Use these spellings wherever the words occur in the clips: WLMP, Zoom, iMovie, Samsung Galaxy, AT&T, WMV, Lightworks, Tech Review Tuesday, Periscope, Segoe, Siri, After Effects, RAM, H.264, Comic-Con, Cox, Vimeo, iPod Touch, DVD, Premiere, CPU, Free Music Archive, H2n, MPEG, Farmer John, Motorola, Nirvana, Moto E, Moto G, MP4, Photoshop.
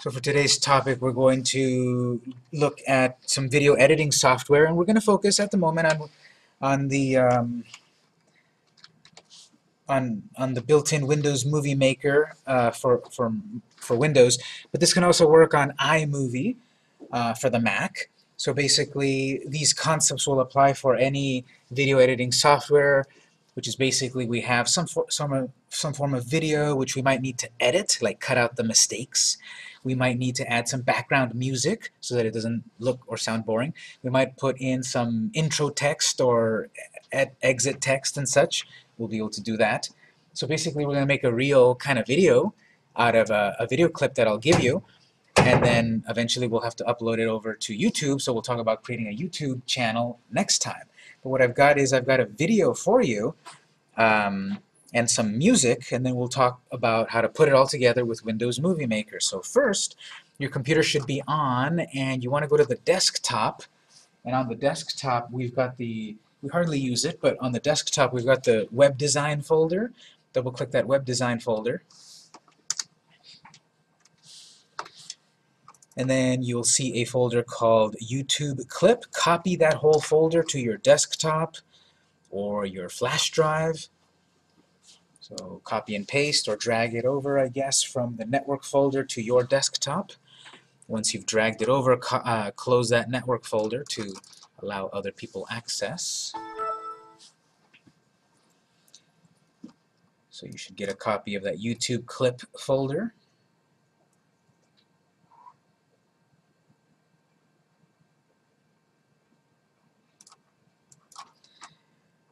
So for today's topic, we're going to look at some video editing software, and we're going to focus at the moment on the built-in Windows Movie Maker for Windows, but this can also work on iMovie for the Mac. So basically, these concepts will apply for any video editing software, which is basically we have some form of video which we might need to edit, like cut out the mistakes. We might need to add some background music so that it doesn't look or sound boring. We might put in some intro text or exit text and such. We'll be able to do that. So basically, we're going to make a real kind of video out of a video clip that I'll give you, and then eventually we'll have to upload it over to YouTube, so we'll talk about creating a YouTube channel next time. But what I've got is I've got a video for you and some music, and then we'll talk about how to put it all together with Windows Movie Maker. So first, your computer should be on, and you want to go to the desktop, and on the desktop we've got the, we hardly use it, but on the desktop we've got the web design folder. Double-click that web design folder, and then you'll see a folder called YouTube Clip. Copy that whole folder to your desktop or your flash drive. So copy and paste, or drag it over, I guess, from the network folder to your desktop. Once you've dragged it over, close that network folder to allow other people access. So you should get a copy of that YouTube Clip folder.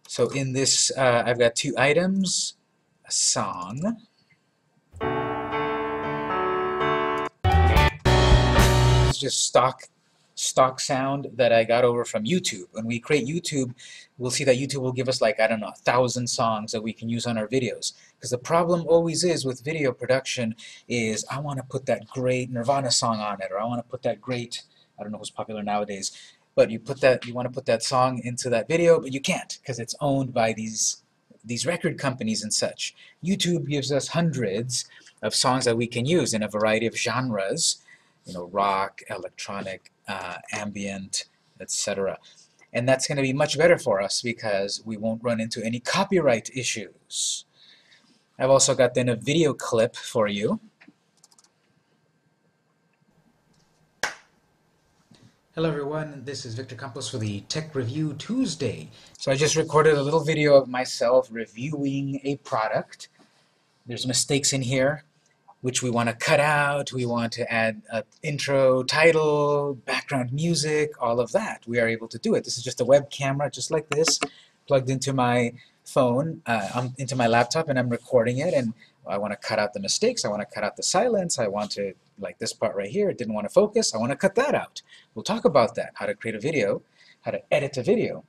So in this, I've got two items, a song, it's just stock sound that I got over from YouTube. When we create YouTube, we'll see that YouTube will give us, like, I don't know, 1,000 songs that we can use on our videos. Because the problem always is with video production is I want to put that great Nirvana song on it, or I want to put that great, I don't know who's popular nowadays, but you want to put that song into that video, but you can't because it's owned by these record companies and such. YouTube gives us hundreds of songs that we can use in a variety of genres, you know, rock, electronic, ambient, etc. And that's going to be much better for us because we won't run into any copyright issues. I've also got then a video clip for you. Hello everyone, this is Victor Campos for the Tech Review Tuesday. So I just recorded a little video of myself reviewing a product. There's mistakes in here which we want to cut out. We want to add an intro, title, background music, all of that. We are able to do it. This is just a web camera just like this, plugged into my phone, into my laptop, and I'm recording it, and I want to cut out the mistakes, I want to cut out the silence, I want to, like this part right here, it didn't want to focus, I want to cut that out. We'll talk about that, how to create a video, how to edit a video,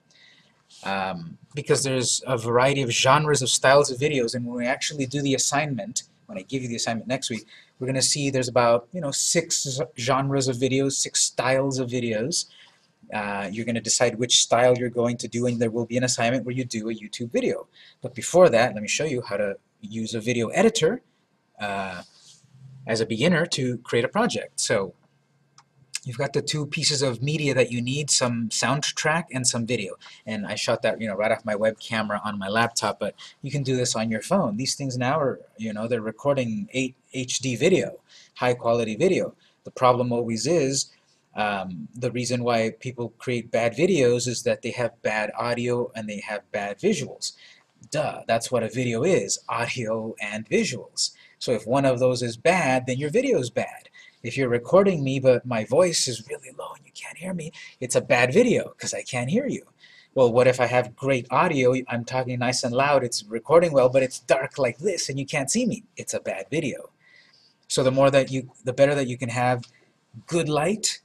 because there's a variety of genres of styles of videos, and when we actually do the assignment, when I give you the assignment next week, we're going to see there's about, you know, 6 genres of videos, 6 styles of videos. You're going to decide which style you're going to do, and there will be an assignment where you do a YouTube video. But before that, let me show you how to use a video editor as a beginner to create a project. So you've got the two pieces of media that you need, some soundtrack and some video. And I shot that, you know, right off my web camera on my laptop, but you can do this on your phone. These things now are, you know, they're recording HD video, high quality video. The problem always is the reason why people create bad videos is that they have bad audio and they have bad visuals. Duh, that's what a video is, audio and visuals. So if one of those is bad, then your video is bad. If you're recording me but my voice is really low and you can't hear me, it's a bad video because I can't hear you. Well, what if I have great audio, I'm talking nice and loud, it's recording well, but it's dark like this and you can't see me? It's a bad video. So the better that you can have good light,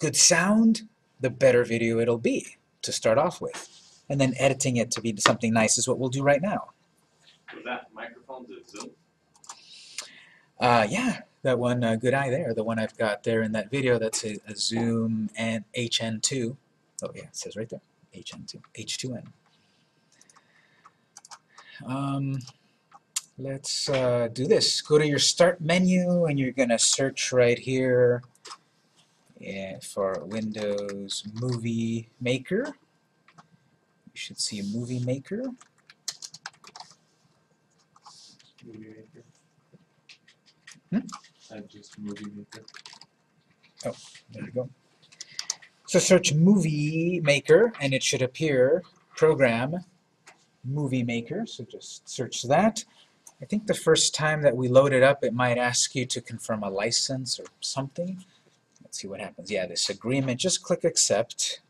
good sound, the better video it'll be to start off with. And then editing it to be something nice is what we'll do right now. Was that microphone to Zoom? Yeah, that one, good eye there, the one I've got there in that video, that's a Zoom and HN2. Oh yeah, it says right there, HN2, H2n. Let's do this. Go to your Start menu, and you're going to search right here for Windows Movie Maker. You should see Movie Maker. Movie Maker. Oh, there you go. So search Movie Maker, and it should appear Program Movie Maker. So just search that. I think the first time that we load it up, it might ask you to confirm a license or something. Let's see what happens. Yeah, this agreement. Just click Accept.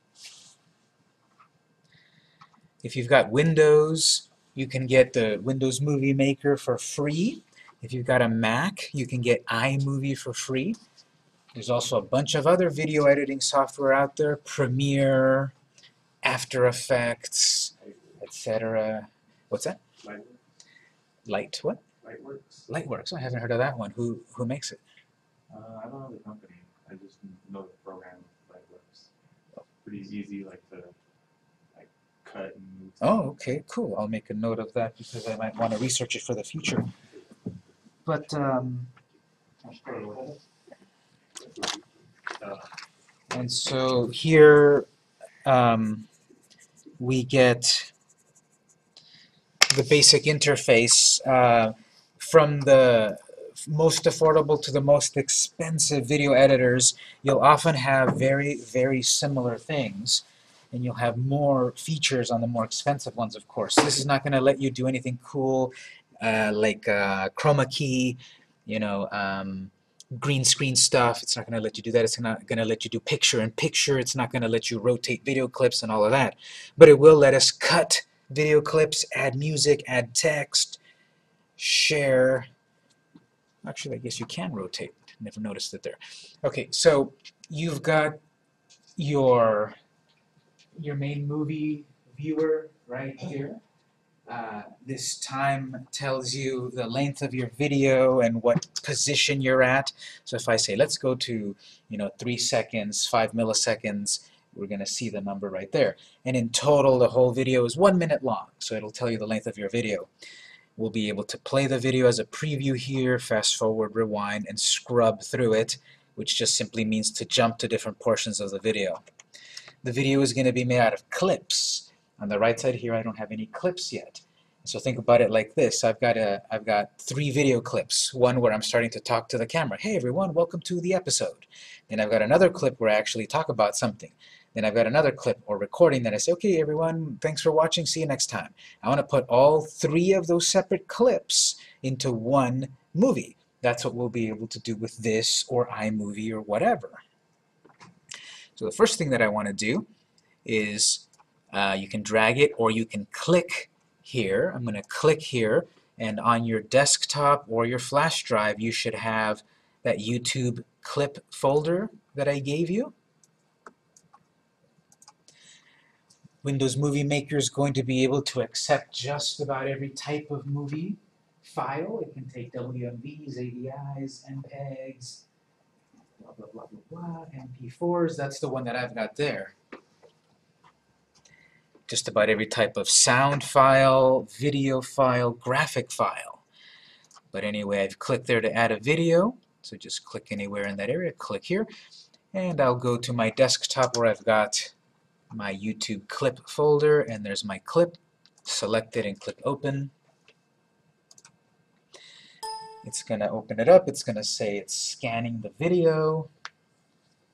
If you've got Windows, you can get the Windows Movie Maker for free. If you've got a Mac, you can get iMovie for free. There's also a bunch of other video editing software out there, Premiere, After Effects, etc. What's that? Lightworks. Lightworks. Oh, I haven't heard of that one. Who makes it? I don't know the company. I just know the program Lightworks. It's pretty easy, like cut and move. Oh, okay, cool. I'll make a note of that because I might want to research it for the future. But and so here we get the basic interface from the most affordable to the most expensive video editors. You'll often have very, very similar things, and you'll have more features on the more expensive ones, of course. This is not going to let you do anything cool like chroma key, you know, green screen stuff. It's not going to let you do that. It's not going to let you do picture-in-picture. It's not going to let you rotate video clips and all of that. But it will let us cut video clips, add music, add text, share. Actually, I guess you can rotate. Never noticed it there. Okay, so you've got your main movie viewer right here. This time tells you the length of your video and what position you're at. So if I say, let's go to, you know, 3 seconds, 5 milliseconds, we're going to see the number right there. And in total, the whole video is 1 minute long, so it'll tell you the length of your video. We'll be able to play the video as a preview here, fast forward, rewind, and scrub through it, which just simply means to jump to different portions of the video. The video is going to be made out of clips. On the right side here, I don't have any clips yet. So think about it like this. I've got 3 video clips. One where I'm starting to talk to the camera. Hey everyone, welcome to the episode. Then I've got another clip where I actually talk about something. Then I've got another clip or recording that I say, okay everyone, thanks for watching, see you next time. I want to put all 3 of those separate clips into one movie. That's what we'll be able to do with this or iMovie or whatever. So the first thing that I want to do is you can drag it, or you can click here. I'm going to click here, and on your desktop or your flash drive, you should have that YouTube clip folder that I gave you. Windows Movie Maker is going to be able to accept just about every type of movie file. It can take WMVs, AVIs, MPEGs, blah, blah, blah, blah, blah, MP4s. That's the one that I've got there. Just about every type of sound file, video file, graphic file. But anyway, I've clicked there to add a video, so just click anywhere in that area, click here, and I'll go to my desktop where I've got my YouTube clip folder, and there's my clip. Select it and click open. It's going to open it up. It's going to say it's scanning the video.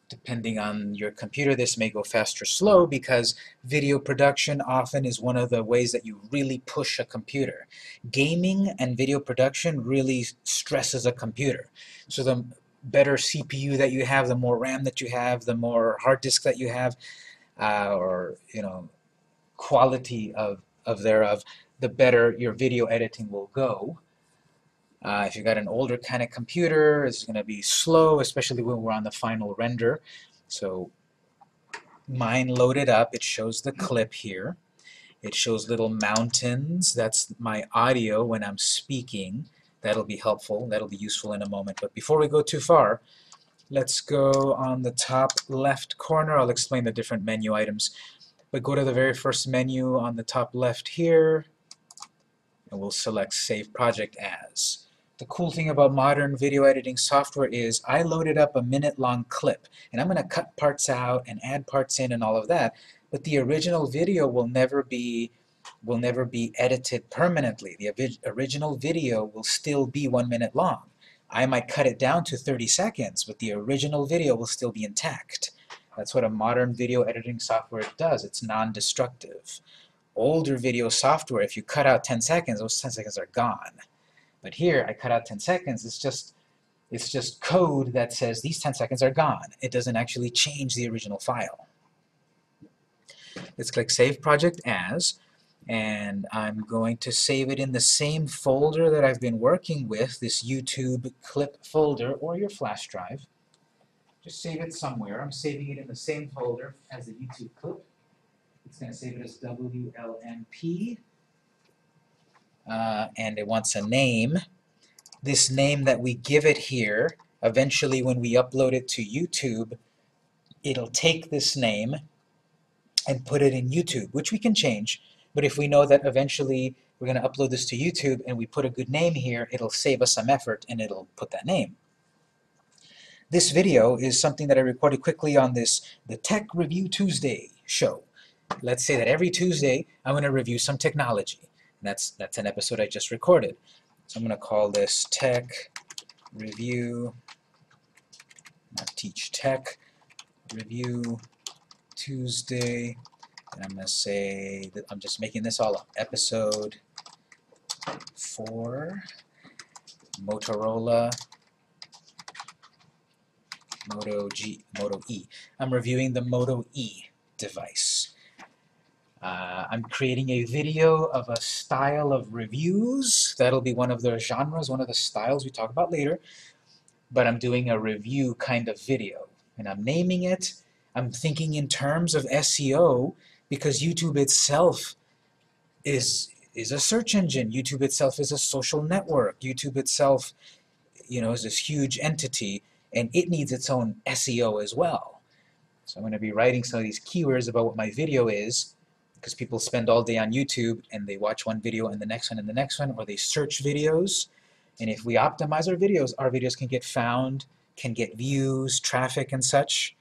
Depending on your computer, this may go fast or slow, because video production often is one of the ways that you really push a computer. Gaming and video production really stresses a computer. So the better CPU that you have, the more RAM that you have, the more hard disk that you have, or you know, quality thereof, the better your video editing will go. If you've got an older kind of computer, it's going to be slow, especially when we're on the final render. So mine loaded up. It shows the clip here. It shows little mountains. That's my audio when I'm speaking. That'll be helpful. That'll be useful in a moment. But before we go too far, let's go on the top left corner. I'll explain the different menu items. But go to the very first menu on the top left here. and we'll select Save Project As. The cool thing about modern video editing software is I loaded up a minute-long clip, and I'm going to cut parts out and add parts in and all of that, but the original video will never be edited permanently. The original video will still be 1 minute long. I might cut it down to 30 seconds, but the original video will still be intact. That's what a modern video editing software does. It's non-destructive. Older video software, if you cut out 10 seconds, those 10 seconds are gone. But here, I cut out 10 seconds, it's just code that says these 10 seconds are gone. It doesn't actually change the original file. Let's click Save Project As, and I'm going to save it in the same folder that I've been working with, this YouTube clip folder, or your flash drive. Just save it somewhere. I'm saving it in the same folder as the YouTube clip. It's going to save it as WLMP. And it wants a name. This name that we give it here, eventually when we upload it to YouTube, it'll take this name and put it in YouTube, which we can change. But if we know that eventually we're going to upload this to YouTube and we put a good name here, it'll save us some effort and it'll put that name. This video is something that I recorded quickly on the Tech Review Tuesday show. Let's say that every Tuesday I'm going to review some technology. That's an episode I just recorded. So I'm going to call this Tech Review, not Teach, Tech Review Tuesday, and I'm going to say, that I'm just making this all up, episode 4, Motorola, Moto G, Moto E. I'm reviewing the Moto E device. I'm creating a video of a style of reviews. That'll be one of the genres, one of the styles we talk about later. But I'm doing a review kind of video. And I'm naming it. I'm thinking in terms of SEO because YouTube itself is a search engine. YouTube itself is a social network. YouTube itself, you know, is this huge entity. And it needs its own SEO as well. So I'm going to be writing some of these keywords about what my video is, because people spend all day on YouTube and they watch one video and the next one and the next one, or they search videos. And if we optimize our videos can get found, can get views, traffic, and such.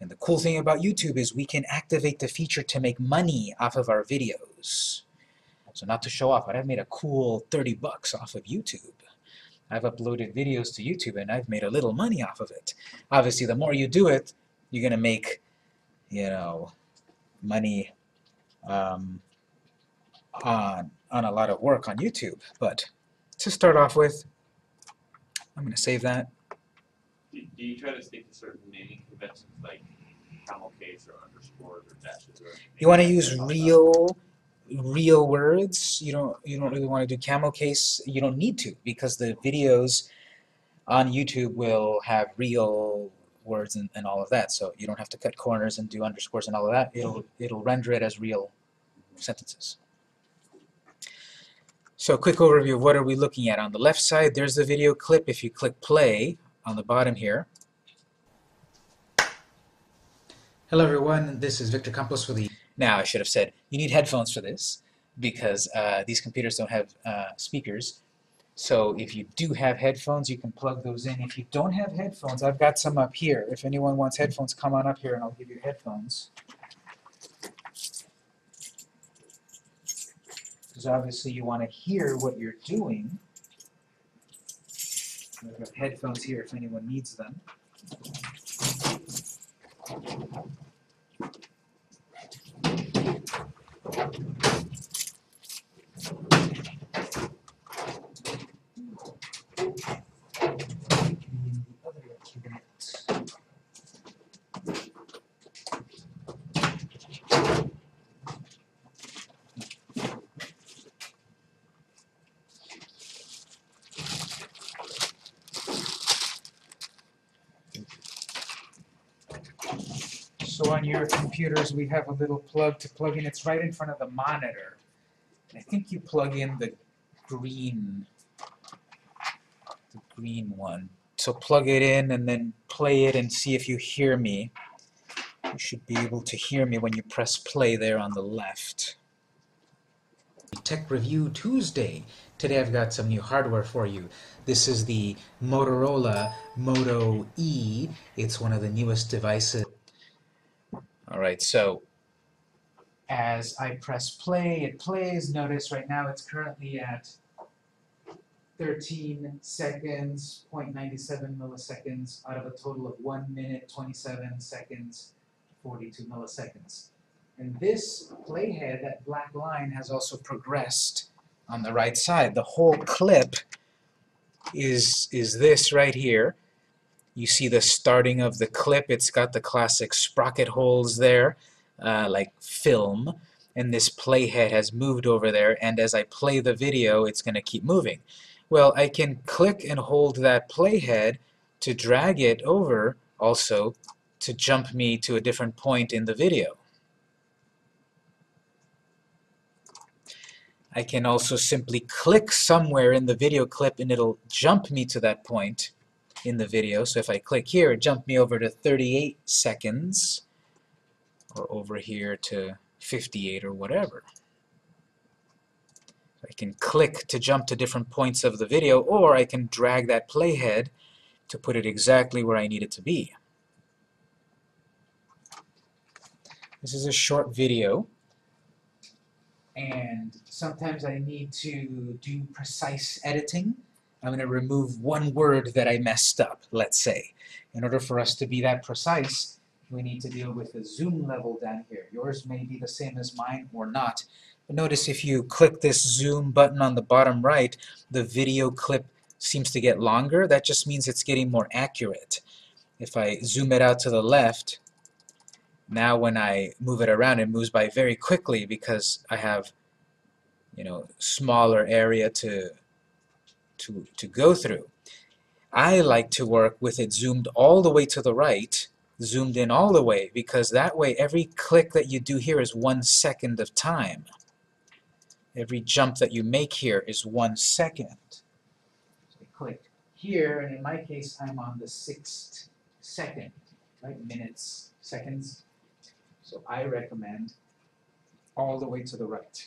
And the cool thing about YouTube is we can activate the feature to make money off of our videos. So not to show off, but I've made a cool $30 off of YouTube. I've uploaded videos to YouTube and I've made a little money off of it. Obviously, the more you do it, you're gonna make, you know, money on a lot of work on YouTube. But to start off with, I'm gonna save that. Do you try to stick to certain naming conventions like camel case or underscores or dashes or anything? You want to use real words. You don't really want to do camel case. You don't need to, because the videos on YouTube will have real words and all of that, so you don't have to cut corners and do underscores and all of that. It'll render it as real sentences. So a quick overview of what are we looking at. On the left side, there's the video clip. If you click play on the bottom here. Hello everyone, this is Victor Campos for the... Now I should have said you need headphones for this, because these computers don't have speakers. So if you do have headphones, you can plug those in. If you don't have headphones, I've got some up here. If anyone wants headphones, come on up here and I'll give you headphones. Because obviously you want to hear what you're doing. I've got headphones here if anyone needs them. So on your computers, we have a little plug to plug in. It's right in front of the monitor. And I think you plug in the green one. So plug it in and then play it and see if you hear me. You should be able to hear me when you press play there on the left. Tech Review Tuesday. Today I've got some new hardware for you. This is the Motorola Moto E. It's one of the newest devices. Alright, so as I press play, it plays. Notice right now it's currently at 13 seconds, 0.97 milliseconds, out of a total of 1 minute, 27 seconds, 42 milliseconds. And this playhead, that black line, has also progressed on the right side. The whole clip is this right here. You see the starting of the clip. It's got the classic sprocket holes there, like film. And this playhead has moved over there. And as I play the video, it's going to keep moving. Well, I can click and hold that playhead to drag it over, also to jump me to a different point in the video. I can also simply click somewhere in the video clip and it'll jump me to that point in the video. So if I click here, it jumped me over to 38 seconds, or over here to 58 or whatever. I can click to jump to different points of the video, or I can drag that playhead to put it exactly where I need it to be. This is a short video. And sometimes I need to do precise editing. I'm going to remove one word that I messed up, let's say. In order for us to be that precise, we need to deal with the zoom level down here. Yours may be the same as mine or not. But notice if you click this zoom button on the bottom right, the video clip seems to get longer. That just means it's getting more accurate. If I zoom it out to the left, now when I move it around, it moves by very quickly because I have, you know, smaller area to go through. I like to work with it zoomed all the way to the right, zoomed in all the way, because that way every click that you do here is 1 second of time. Every jump that you make here is 1 second. So I click here, and in my case I'm on the 6th second, right? Minutes, seconds. So I recommend all the way to the right.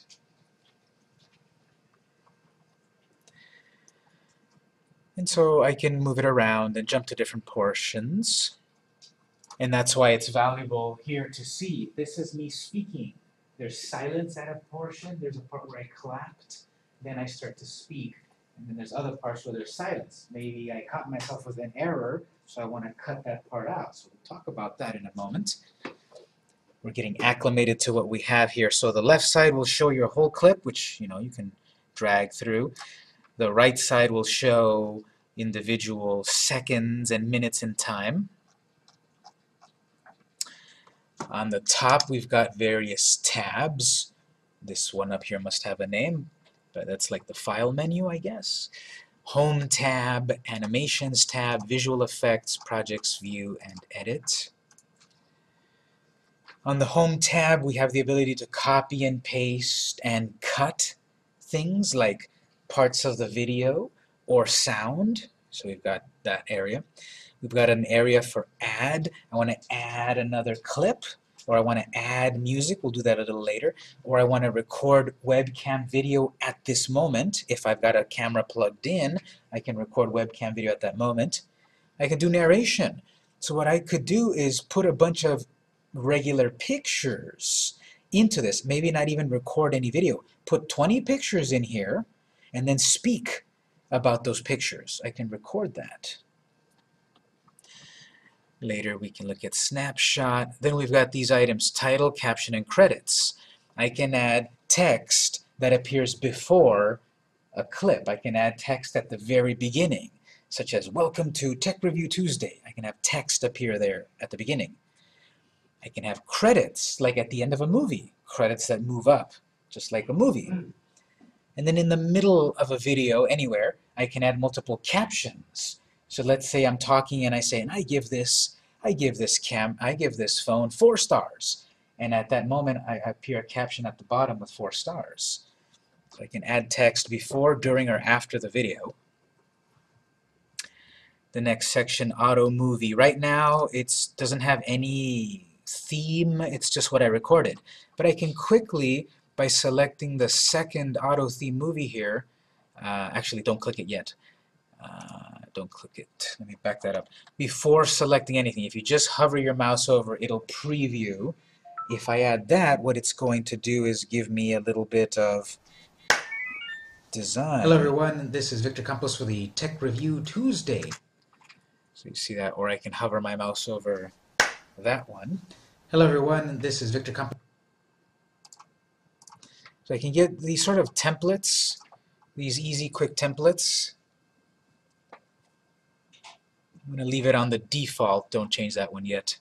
And so I can move it around and jump to different portions. And that's why it's valuable here to see. This is me speaking. There's silence at a portion. There's a part where I clapped. Then I start to speak. And then there's other parts where there's silence. Maybe I caught myself with an error, so I want to cut that part out. So we'll talk about that in a moment. We're getting acclimated to what we have here. So the left side will show your whole clip, which, you know, you can drag through. The right side will show individual seconds and minutes in time. On the top, we've got various tabs. This one up here must have a name, but that's like the file menu, I guess. Home tab, Animations tab, Visual Effects, Projects, View, and Edit. On the Home tab, we have the ability to copy and paste and cut things like parts of the video or sound. So we've got that area. We've got an area for add. I want to add another clip, or I want to add music. We'll do that a little later. Or I want to record webcam video at this moment. If I've got a camera plugged in, I can record webcam video at that moment. I can do narration. So what I could do is put a bunch of regular pictures into this. Maybe not even record any video. Put 20 pictures in here and then speak about those pictures. I can record that. Later we can look at snapshot. Then we've got these items: title, caption, and credits. I can add text that appears before a clip. I can add text at the very beginning, such as "Welcome to Tech Review Tuesday." I can have text appear there at the beginning. I can have credits, like at the end of a movie, credits that move up, just like a movie. And then in the middle of a video, anywhere, I can add multiple captions. So let's say I'm talking and I say, and I give this phone 4 stars. And at that moment, I appear a caption at the bottom with 4 stars. So I can add text before, during, or after the video. The next section, Auto Movie. Right now, it doesn't have any theme. It's just what I recorded. But I can quickly by selecting the second auto theme movie here. Actually, don't click it yet. Don't click it. Let me back that up. Before selecting anything, if you just hover your mouse over, it'll preview. If I add that, what it's going to do is give me a little bit of design. Hello everyone, this is Victor Campos for the Tech Review Tuesday. So you see that, or I can hover my mouse over that one. Hello everyone, this is Victor Campos. So I can get these sort of templates, these easy quick templates. I'm going to leave it on the default, don't change that one yet.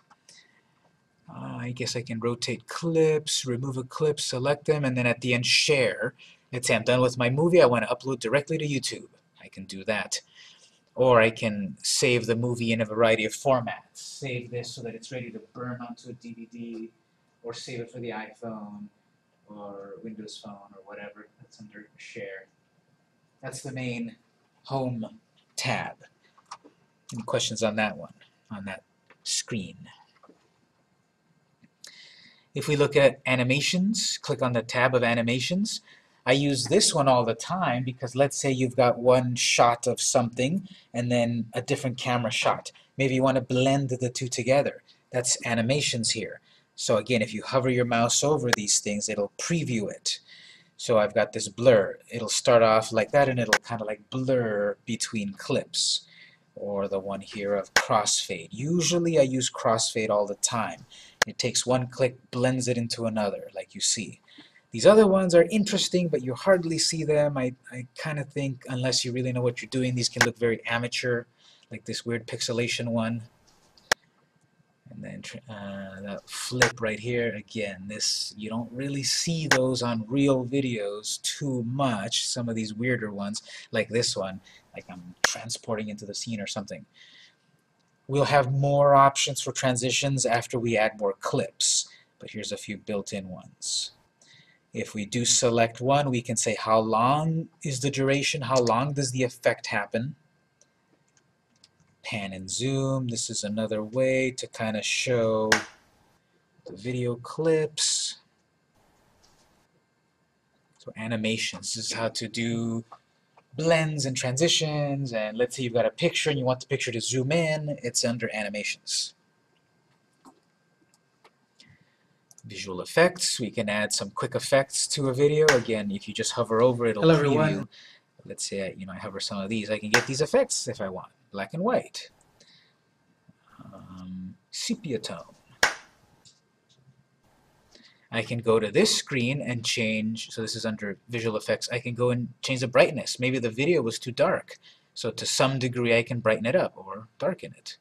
I guess I can rotate clips, remove a clip, select them, and then at the end share. Let's say I'm done with my movie, I want to upload directly to YouTube. I can do that. Or I can save the movie in a variety of formats. Save this so that it's ready to burn onto a DVD, or save it for the iPhone, or Windows Phone, or whatever. That's under Share. That's the main Home tab. Any questions on that one, on that screen? If we look at animations, click on the tab of animations. I use this one all the time because let's say you've got one shot of something and then a different camera shot. Maybe you want to blend the two together. That's animations here. So again, if you hover your mouse over these things, it'll preview it. So I've got this blur. It'll start off like that and it'll kind of like blur between clips. Or the one here of crossfade. Usually I use crossfade all the time. It takes one click, blends it into another, like you see. These other ones are interesting, but you hardly see them. I kind of think, unless you really know what you're doing, these can look very amateur, like this weird pixelation one. And then that flip right here, again, this, you don't really see those on real videos too much, some of these weirder ones, like this one, like I'm transporting into the scene or something. We'll have more options for transitions after we add more clips, but here's a few built-in ones. If we do select one, we can say how long is the duration, how long does the effect happen. Pan and zoom, this is another way to kind of show the video clips. So animations, this is how to do blends and transitions, and let's say you've got a picture and you want the picture to zoom in, it's under animations. Visual effects, we can add some quick effects to a video. Again, if you just hover over, it'll preview. Everyone. Let's say I hover some of these, I can get these effects if I want. Black and white, sepia tone. I can go to this screen and change, so this is under visual effects, I can go and change the brightness. Maybe the video was too dark, so to some degree I can brighten it up or darken it.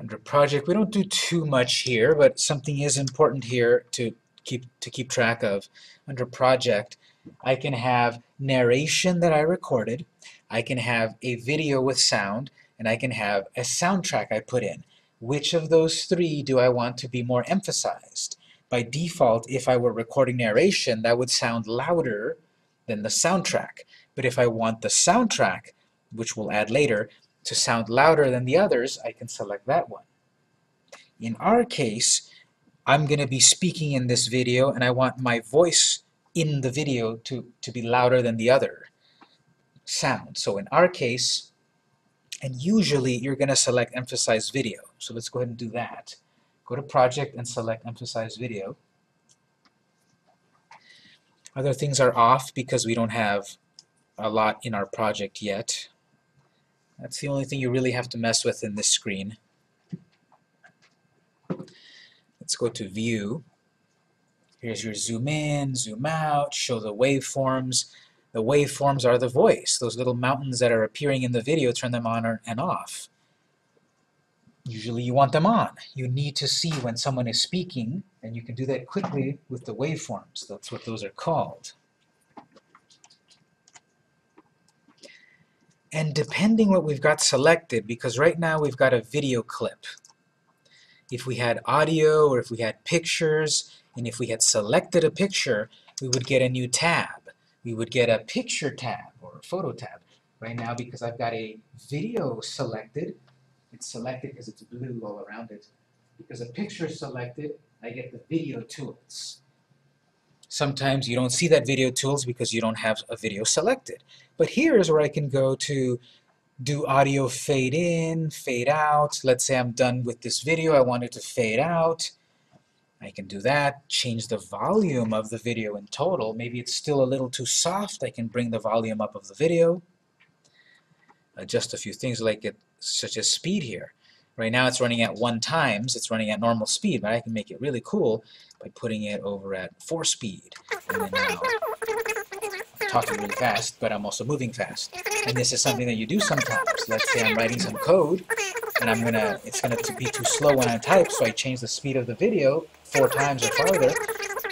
Under project, we don't do too much here, but something is important here to keep track of. Under project, I can have narration that I recorded, I can have a video with sound, and I can have a soundtrack I put in. Which of those three do I want to be more emphasized? By default, if I were recording narration, that would sound louder than the soundtrack. But if I want the soundtrack, which we'll add later, to sound louder than the others, I can select that one. In our case, I'm going to be speaking in this video, and I want my voice in the video to be louder than the other sound. So in our case, and usually you're going to select emphasize video. So let's go ahead and do that. Go to project and select emphasize video. Other things are off because we don't have a lot in our project yet. That's the only thing you really have to mess with in this screen. Let's go to View. Here's your zoom in, zoom out, show the waveforms. The waveforms are the voice. Those little mountains that are appearing in the video, turn them on and off. Usually you want them on. You need to see when someone is speaking, and you can do that quickly with the waveforms. That's what those are called. And depending what we've got selected, because right now we've got a video clip. If we had audio, or if we had pictures, and if we had selected a picture, we would get a new tab. We would get a picture tab, or a photo tab. Right now, because I've got a video selected, It's selected because it's blue all around it. Because a picture is selected, I get the video tools. Sometimes you don't see that video tools because you don't have a video selected. But here is where I can go to do audio fade in, fade out. Let's say I'm done with this video. I want it to fade out. I can do that, change the volume of the video in total. Maybe it's still a little too soft. I can bring the volume up of the video. Adjust a few things like it, such as speed here. Right now it's running at 1 times. It's running at normal speed, but I can make it really cool by putting it over at 4 speed. And then now I'm talking really fast, but I'm also moving fast. And this is something that you do sometimes. Let's say I'm writing some code, and it's gonna be too slow when I type, so I change the speed of the video 4 times or farther,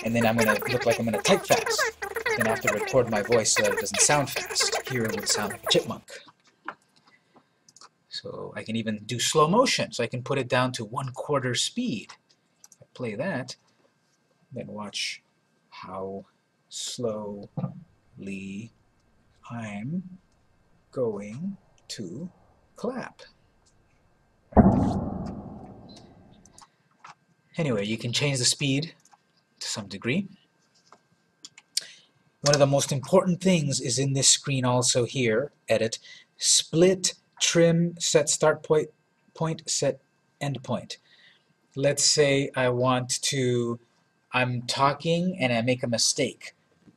and then I'm gonna look like I'm gonna type fast. Then I have to record my voice so that it doesn't sound fast. Here it would sound like a chipmunk. So I can even do slow motion, so I can put it down to 1/4 speed. If I play that, then watch how slowly I'm going to clap. Anyway, you can change the speed to some degree. One of the most important things is in this screen also here, edit, split, trim, set start point, set end point. Let's say I want to, I'm talking and I make a mistake.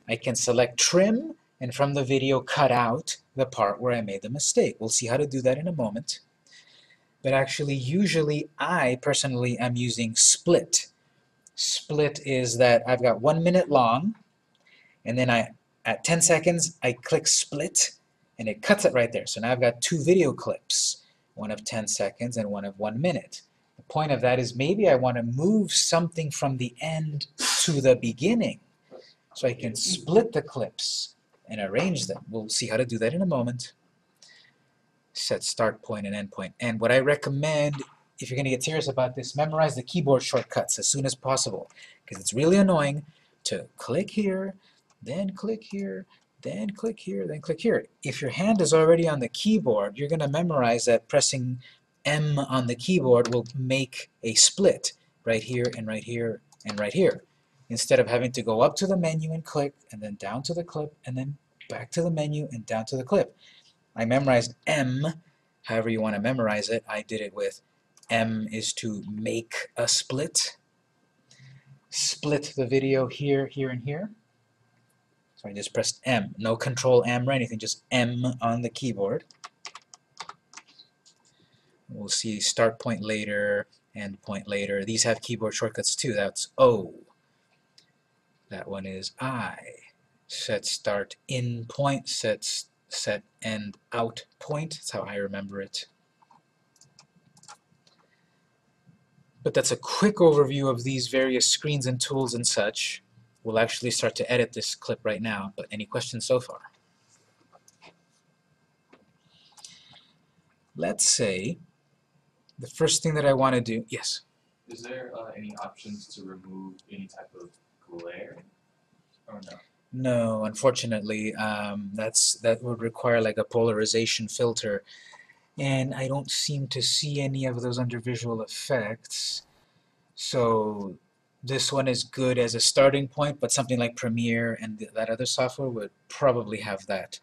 I can select trim and from the video cut out the part where I made the mistake. We'll see how to do that in a moment. But actually, usually I personally am using split. Split is that I've got 1 minute long, and then at 10 seconds I click split, and it cuts it right there. So now I've got 2 video clips, one of 10 seconds and one of 1 minute. The point of that is maybe I want to move something from the end to the beginning. So I can split the clips and arrange them. We'll see how to do that in a moment. Set start point and end point. And what I recommend, if you're going to get serious about this, memorize the keyboard shortcuts as soon as possible, because it's really annoying to click here, then click here, then click here, then click here. If your hand is already on the keyboard, you're going to memorize that pressing M on the keyboard will make a split right here and right here and right here, instead of having to go up to the menu and click, and then down to the clip, and then back to the menu and down to the clip. I memorized M, however you want to memorize it. I did it with M is to make a split. Split the video here, here, and here. So I just pressed M, no control M or anything, just M on the keyboard. We'll see start point later, end point later. These have keyboard shortcuts too. That's O. That one is I. Set start in point, set end out point. That's how I remember it. But that's a quick overview of these various screens and tools and such. We'll actually start to edit this clip right now, but any questions so far? Let's say the first thing that I want to do, yes? Is there any options to remove any type of glare or no? No, unfortunately, that would require like a polarization filter, and I don't seem to see any of those under visual effects. So this one is good as a starting point, but something like Premiere and that other software would probably have that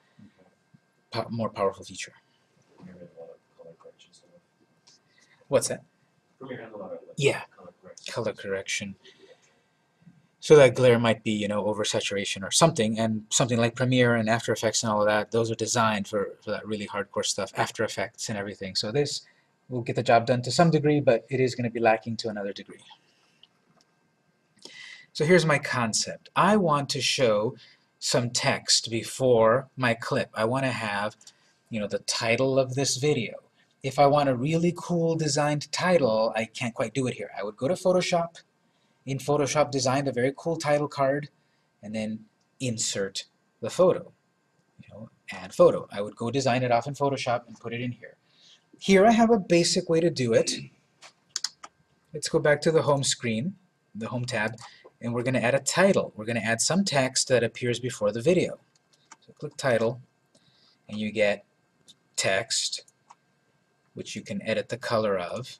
more powerful feature. Premiere has a lot of color correction. What's that? Premiere has a lot of color correction. So that glare might be, you know, oversaturation or something, and something like Premiere and After Effects and all of that, those are designed for that really hardcore stuff, After Effects and everything. So this will get the job done to some degree, but it is going to be lacking to another degree. So here's my concept. I want to show some text before my clip. I want to have, you know, the title of this video. If I want a really cool designed title, I can't quite do it here. I would go to Photoshop. In Photoshop, designed a very cool title card, and then insert the photo. You know, add photo. I would go design it off in Photoshop and put it in here. Here I have a basic way to do it. Let's go back to the home screen, the home tab. And we're going to add a title. We're going to add some text that appears before the video. So click title, and you get text which you can edit the color of.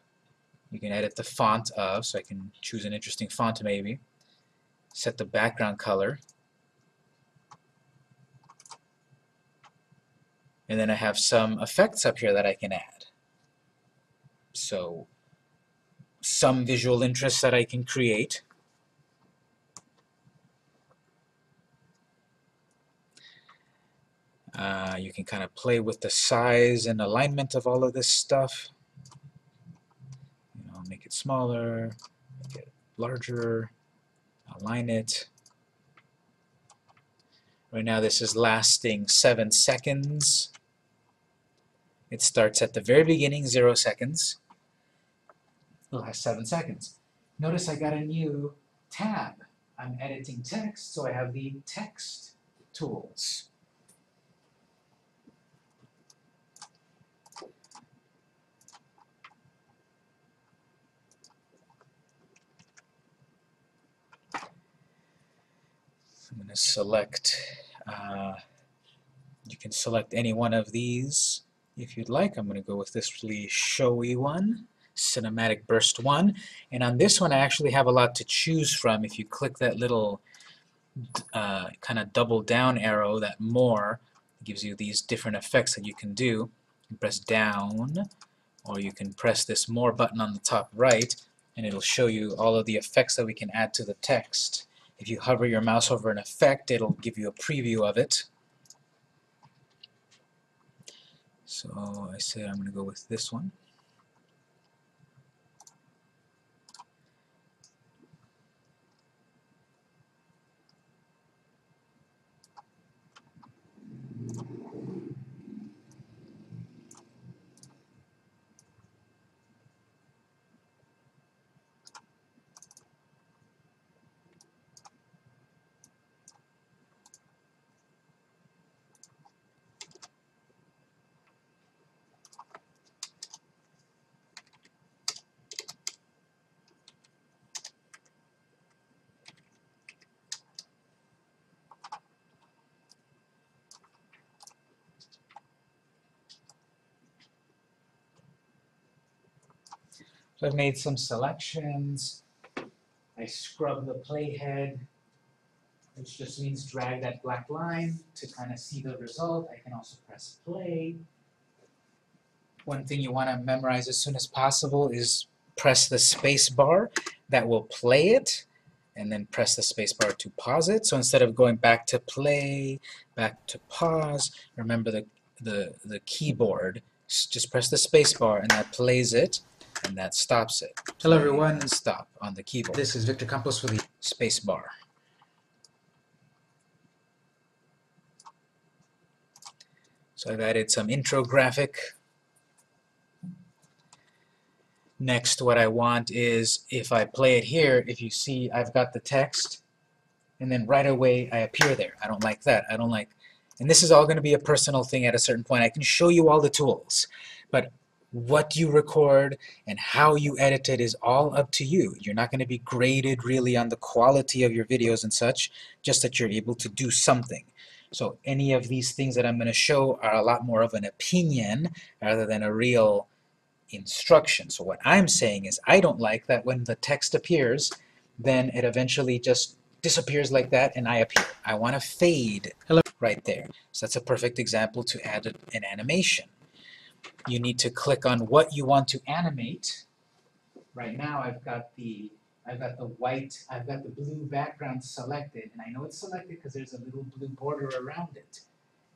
You can edit the font of, so I can choose an interesting font maybe. Set the background color. And then I have some effects up here that I can add. So some visual interests that I can create. You can kind of play with the size and alignment of all of this stuff. You know, make it smaller, make it larger, align it. Right now this is lasting 7 seconds. It starts at the very beginning, 0 seconds. The last 7 seconds. Notice I got a new tab. I'm editing text, so I have the text tools. I'm going to select, you can select any one of these if you'd like. I'm going to go with this really showy one, Cinematic Burst 1, and on this one I actually have a lot to choose from. If you click that little kind of double down arrow, that more, gives you these different effects that you can do. You can press down, or you can press this more button on the top right, and it'll show you all of the effects that we can add to the text. If you hover your mouse over an effect, it'll give you a preview of it. So I said I'm going to go with this one. So I've made some selections. I scrub the playhead, which just means drag that black line to kind of see the result. I can also press play. One thing you want to memorize as soon as possible is press the space bar. That will play it, and then press the space bar to pause it. So instead of going back to play, back to pause, remember the keyboard. Just press the space bar, and that plays it. And that stops it. Hello everyone, and stop on the keyboard. This is Victor Campos with the space bar. So I've added some intro graphic. Next, what I want is, if I play it here, if you see I've got the text, and then right away I appear there. I don't like that. I don't like, and this is all going to be a personal thing at a certain point. I can show you all the tools, but what you record and how you edit it is all up to you. You're not going to be graded really on the quality of your videos and such, just that you're able to do something. So any of these things that I'm going to show are a lot more of an opinion rather than a real instruction. So what I'm saying is I don't like that when the text appears, then it eventually just disappears like that and I appear. I want to fade right there. So that's a perfect example to add an animation. You need to click on what you want to animate. Right now I've got the blue background selected, and I know it's selected because there's a little blue border around it.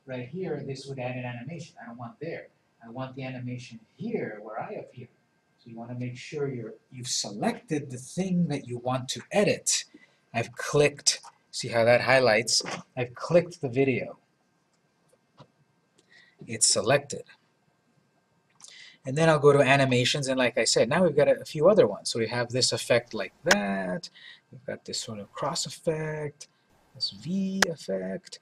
Right here, this would add an animation. I don't want there. I want the animation here where I appear. So you want to make sure you've selected the thing that you want to edit. I've clicked, see how that highlights? I've clicked the video. It's selected. And then I'll go to animations, and like I said, now we've got a few other ones. So we have this effect like that, we've got this sort of cross effect, this V effect,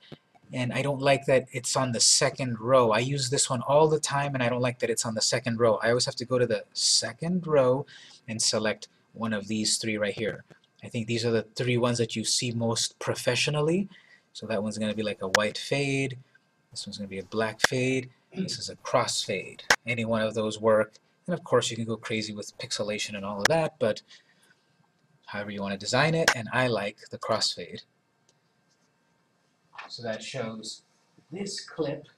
and I don't like that it's on the second row. I use this one all the time, and I don't like that it's on the second row. I always have to go to the second row and select one of these three right here. I think these are the three ones that you see most professionally. So that one's going to be like a white fade, this one's going to be a black fade, This is a crossfade. Any one of those work. And of course you can go crazy with pixelation and all of that, but however you want to design it. And I like the crossfade. So that shows this clip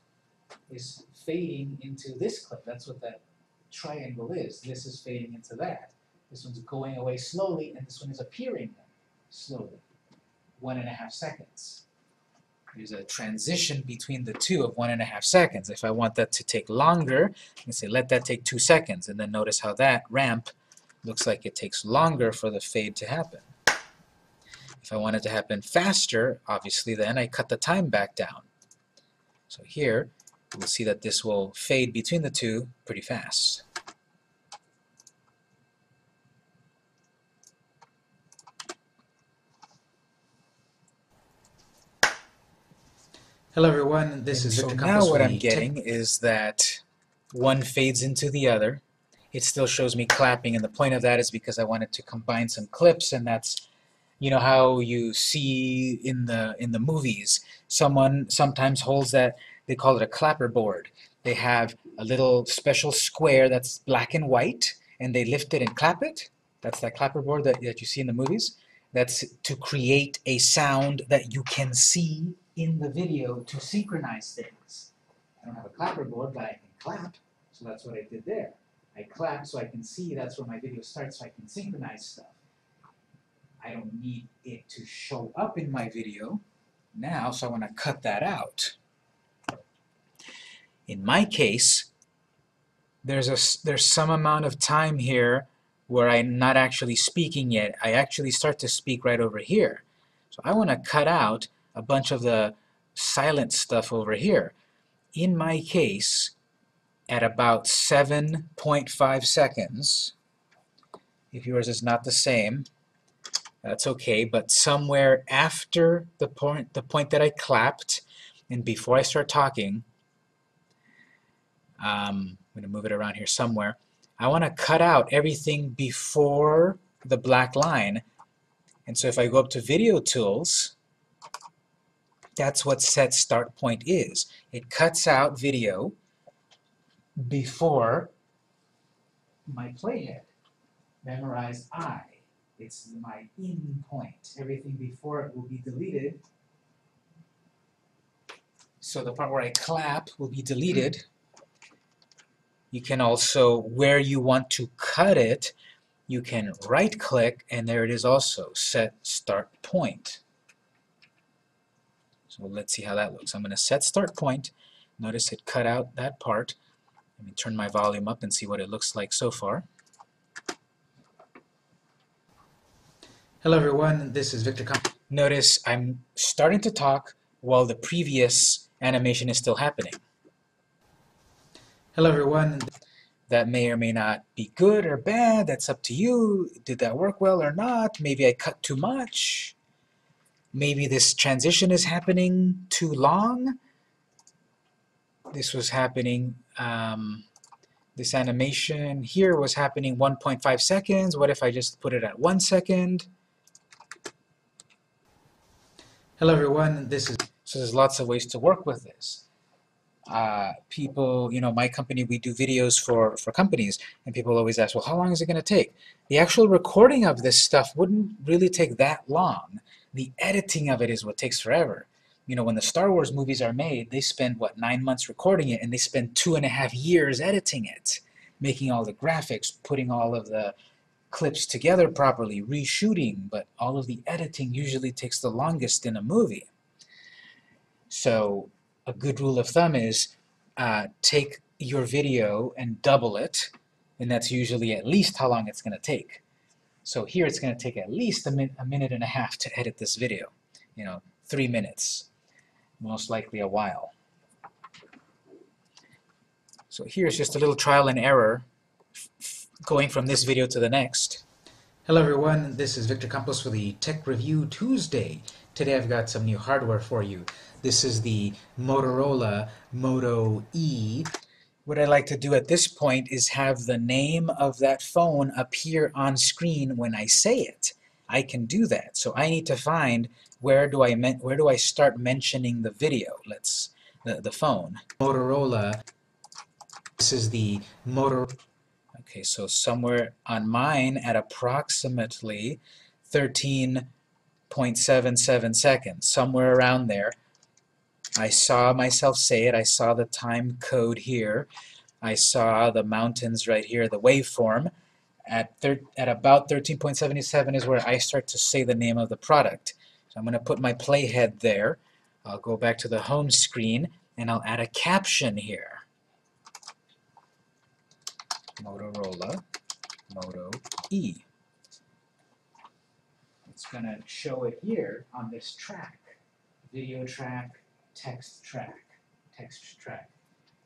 is fading into this clip. That's what that triangle is. This is fading into that. This one's going away slowly, and this one is appearing slowly. 1.5 seconds. There's a transition between the two of 1.5 seconds. If I want that to take longer, I can say let that take 2 seconds, and then notice how that ramp looks like it takes longer for the fade to happen. If I want it to happen faster, obviously then I cut the time back down. So here, we'll see that this will fade between the two pretty fast. Hello everyone, this is Victor Campos. So now what I'm getting is that one fades into the other. It still shows me clapping, and the point of that is because I wanted to combine some clips, and that's, you know, how you see in the movies. Someone sometimes holds that, they call it a clapper board. They have a little special square that's black and white, and they lift it and clap it. That's that clapper board that you see in the movies. That's to create a sound that you can see in the video to synchronize things. I don't have a clapper board, but I can clap, so that's what I did there. I clap so I can see, that's where my video starts, so I can synchronize stuff. I don't need it to show up in my video now, so I want to cut that out. In my case, there's some amount of time here where I'm not actually speaking yet. I actually start to speak right over here. So I want to cut out a bunch of the silent stuff over here. In my case, at about 7.5 seconds, if yours is not the same, that's okay, but somewhere after the point that I clapped and before I start talking, I'm going to move it around here somewhere, I want to cut out everything before the black line. And so if I go up to Video Tools, that's what set start point is. It cuts out video before my playhead. Memorize I. It's my in point. Everything before it will be deleted. So the part where I clap will be deleted. You can also, where you want to cut it, you can right-click, and there it is also, set start point. So let's see how that looks. I'm going to set start point. Notice it cut out that part. Let me turn my volume up and see what it looks like so far. Hello everyone, this is Victor Campos. Notice I'm starting to talk while the previous animation is still happening. Hello everyone. That may or may not be good or bad. That's up to you. Did that work well or not? Maybe I cut too much. Maybe this transition is happening too long. This was happening, this animation here was happening 1.5 seconds. What if I just put it at 1 second? Hello everyone, this is... So there's lots of ways to work with this. People, you know, my company, we do videos for companies, and people always ask, well, how long is it going to take? The actual recording of this stuff wouldn't really take that long. The editing of it is what takes forever. You know, when the Star Wars movies are made, they spend, what, 9 months recording it, and they spend 2.5 years editing it, making all the graphics, putting all of the clips together properly, reshooting, but all of the editing usually takes the longest in a movie. So a good rule of thumb is take your video and double it, and that's usually at least how long it's going to take. So here it's going to take at least a minute and a half to edit this video, you know, 3 minutes, most likely a while. So here's just a little trial and error going from this video to the next. Hello everyone, this is Victor Campos for the Tech Review Tuesday. Today I've got some new hardware for you. This is the Motorola Moto E. What I like to do at this point is have the name of that phone appear on screen when I say it. I can do that. So I need to find where do I start mentioning the video? Let's the phone. Motorola This is the Motorola. Okay, so somewhere on mine at approximately 13.77 seconds, somewhere around there. I saw myself say it. I saw the time code here. I saw the mountains right here, the waveform. At about 13.77 is where I start to say the name of the product. So I'm going to put my playhead there. I'll go back to the home screen, and I'll add a caption here. Motorola Moto E. It's going to show it here on this track. Video track, text track, text track.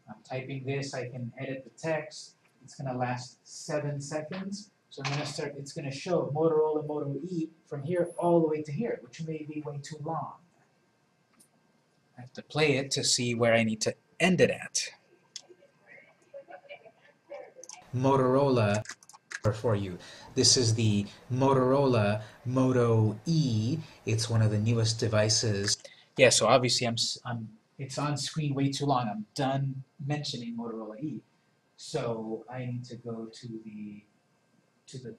I'm typing this, I can edit the text. It's going to last 7 seconds. So I'm going to start, it's going to show Motorola Moto E from here all the way to here, which may be way too long. I have to play it to see where I need to end it at. Motorola for you. This is the Motorola Moto E. It's one of the newest devices. Yeah, so obviously it's on screen way too long. I'm done mentioning Motorola E. So I need to go to the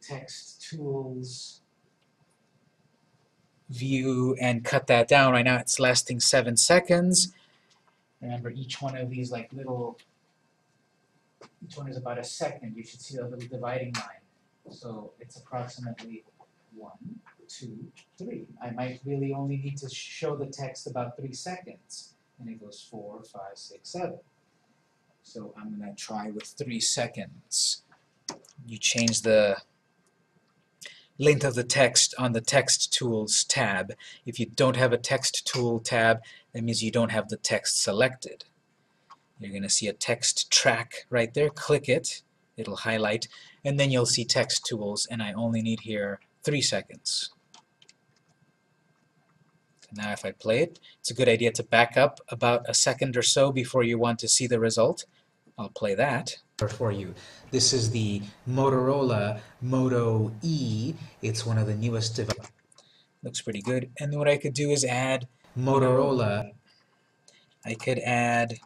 text tools view and cut that down. Right now it's lasting 7 seconds. Remember, each one of these like little, each one is about a second. You should see a little dividing line. So it's approximately 1, 2, 3. I might really only need to show the text about 3 seconds. And it goes 4, 5, 6, 7. So I'm going to try with 3 seconds. You change the length of the text on the Text Tools tab. If you don't have a Text Tool tab, that means you don't have the text selected. You're going to see a text track right there. Click it. It'll highlight. And then you'll see Text Tools, and I only need here 3 seconds. Now if I play it, it's a good idea to back up about a second or so before you want to see the result. I'll play that for you. This is the Motorola Moto E. It's one of the newest devices. Looks pretty good. And what I could do is add Motorola. I could add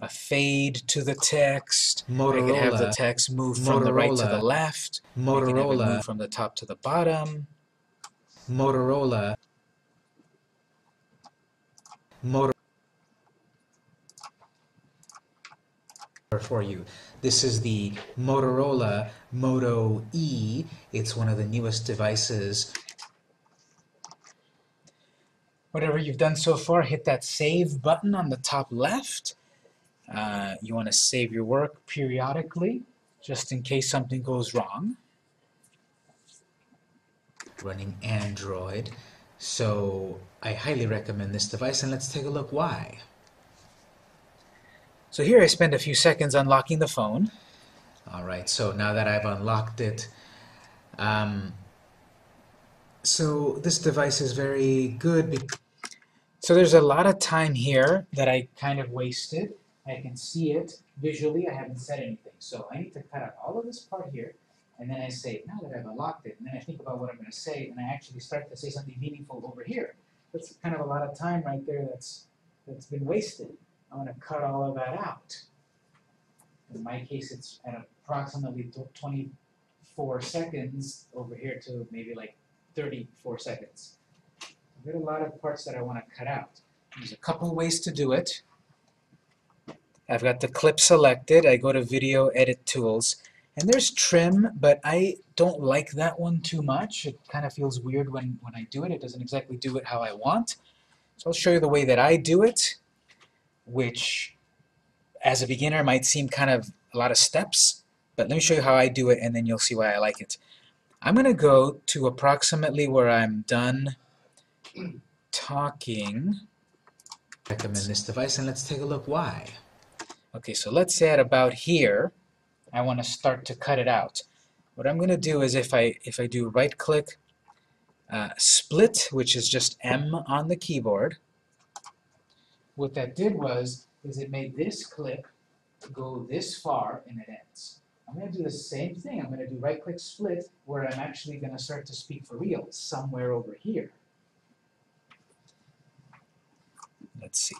a fade to the text. Motorola. I could have the text move from the right to the left. Motorola. I could have it move from the top to the bottom. Motorola. Motor for you. This is the Motorola Moto E. It's one of the newest devices. Whatever you've done so far, hit that save button on the top left. You want to save your work periodically, just in case something goes wrong. Running Android. So I highly recommend this device, and let's take a look why. So here I spend a few seconds unlocking the phone. Alright, so now that I've unlocked it, so this device is very good. So there's a lot of time here that I kind of wasted. I can see it visually. I haven't said anything. So I need to cut out all of this part here. And then I say, now that I've unlocked it, and then I think about what I'm going to say, and I actually start to say something meaningful over here. That's kind of a lot of time right there that's been wasted. I want to cut all of that out. In my case, it's at approximately 24 seconds over here to maybe like 34 seconds. I've got a lot of parts that I want to cut out. There's a couple ways to do it. I've got the clip selected. I go to Video Edit Tools. And there's trim, but I don't like that one too much. It kind of feels weird when I do it. It doesn't exactly do it how I want. So I'll show you the way that I do it, which as a beginner might seem kind of a lot of steps, but let me show you how I do it, and then you'll see why I like it. I'm going to go to approximately where I'm done talking. I recommend this device, and let's take a look why. Okay, so let's say at about here, I want to start to cut it out. What I'm going to do is if I do right-click, split, which is just M on the keyboard, what that did was is it made this clip go this far and it ends. I'm going to do the same thing. I'm going to do right-click split, where I'm actually going to start to speak for real somewhere over here. Let's see.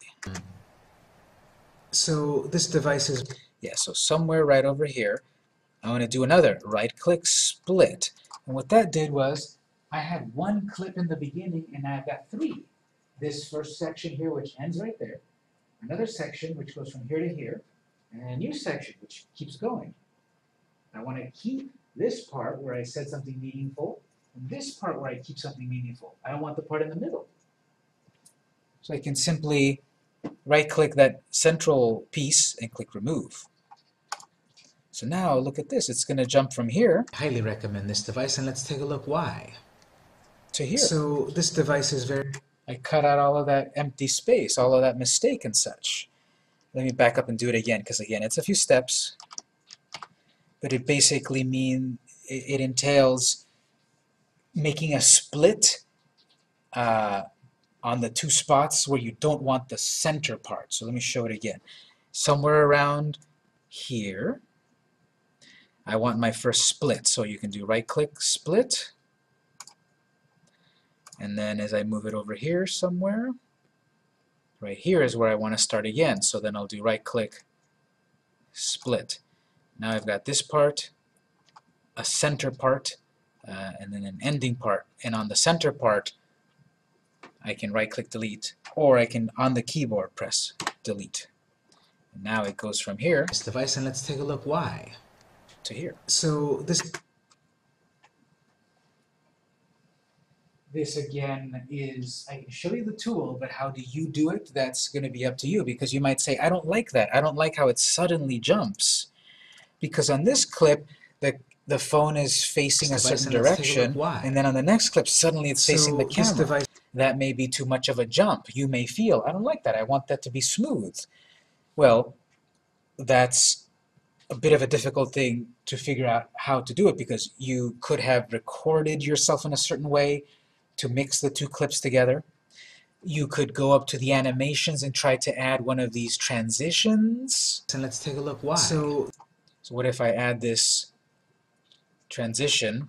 So this device is... Yeah, so somewhere right over here, I'm going to do another right-click split. And what that did was, I had one clip in the beginning, and now I've got three. This first section here, which ends right there. Another section, which goes from here to here. And a new section, which keeps going. I want to keep this part where I said something meaningful, and this part where I keep something meaningful. I don't want the part in the middle. So I can simply right-click that central piece and click Remove. So now, look at this. It's going to jump from here. I highly recommend this device, and let's take a look why. To here. So this device is very... I cut out all of that empty space, all of that mistake and such. Let me back up and do it again, because again, it's a few steps. But it basically means it entails making a split on the two spots where you don't want the center part. So let me show it again. Somewhere around here, I want my first split. So you can do right-click, split. And then as I move it over here somewhere, right here is where I want to start again. So then I'll do right-click, split. Now I've got this part, a center part, and then an ending part. And on the center part, I can right-click delete, or I can, on the keyboard, press delete. And now it goes from here. This device, and let's take a look why. To here. So this again is, I can show you the tool, but how do you do it? That's going to be up to you, because you might say, I don't like that. I don't like how it suddenly jumps. Because on this clip, the phone is facing a certain direction, and then on the next clip, suddenly it's facing the camera. That may be too much of a jump. You may feel, I don't like that. I want that to be smooth. Well, that's a bit of a difficult thing to figure out how to do it, because you could have recorded yourself in a certain way to mix the two clips together. You could go up to the animations and try to add one of these transitions. And let's take a look why. So what if I add this transition?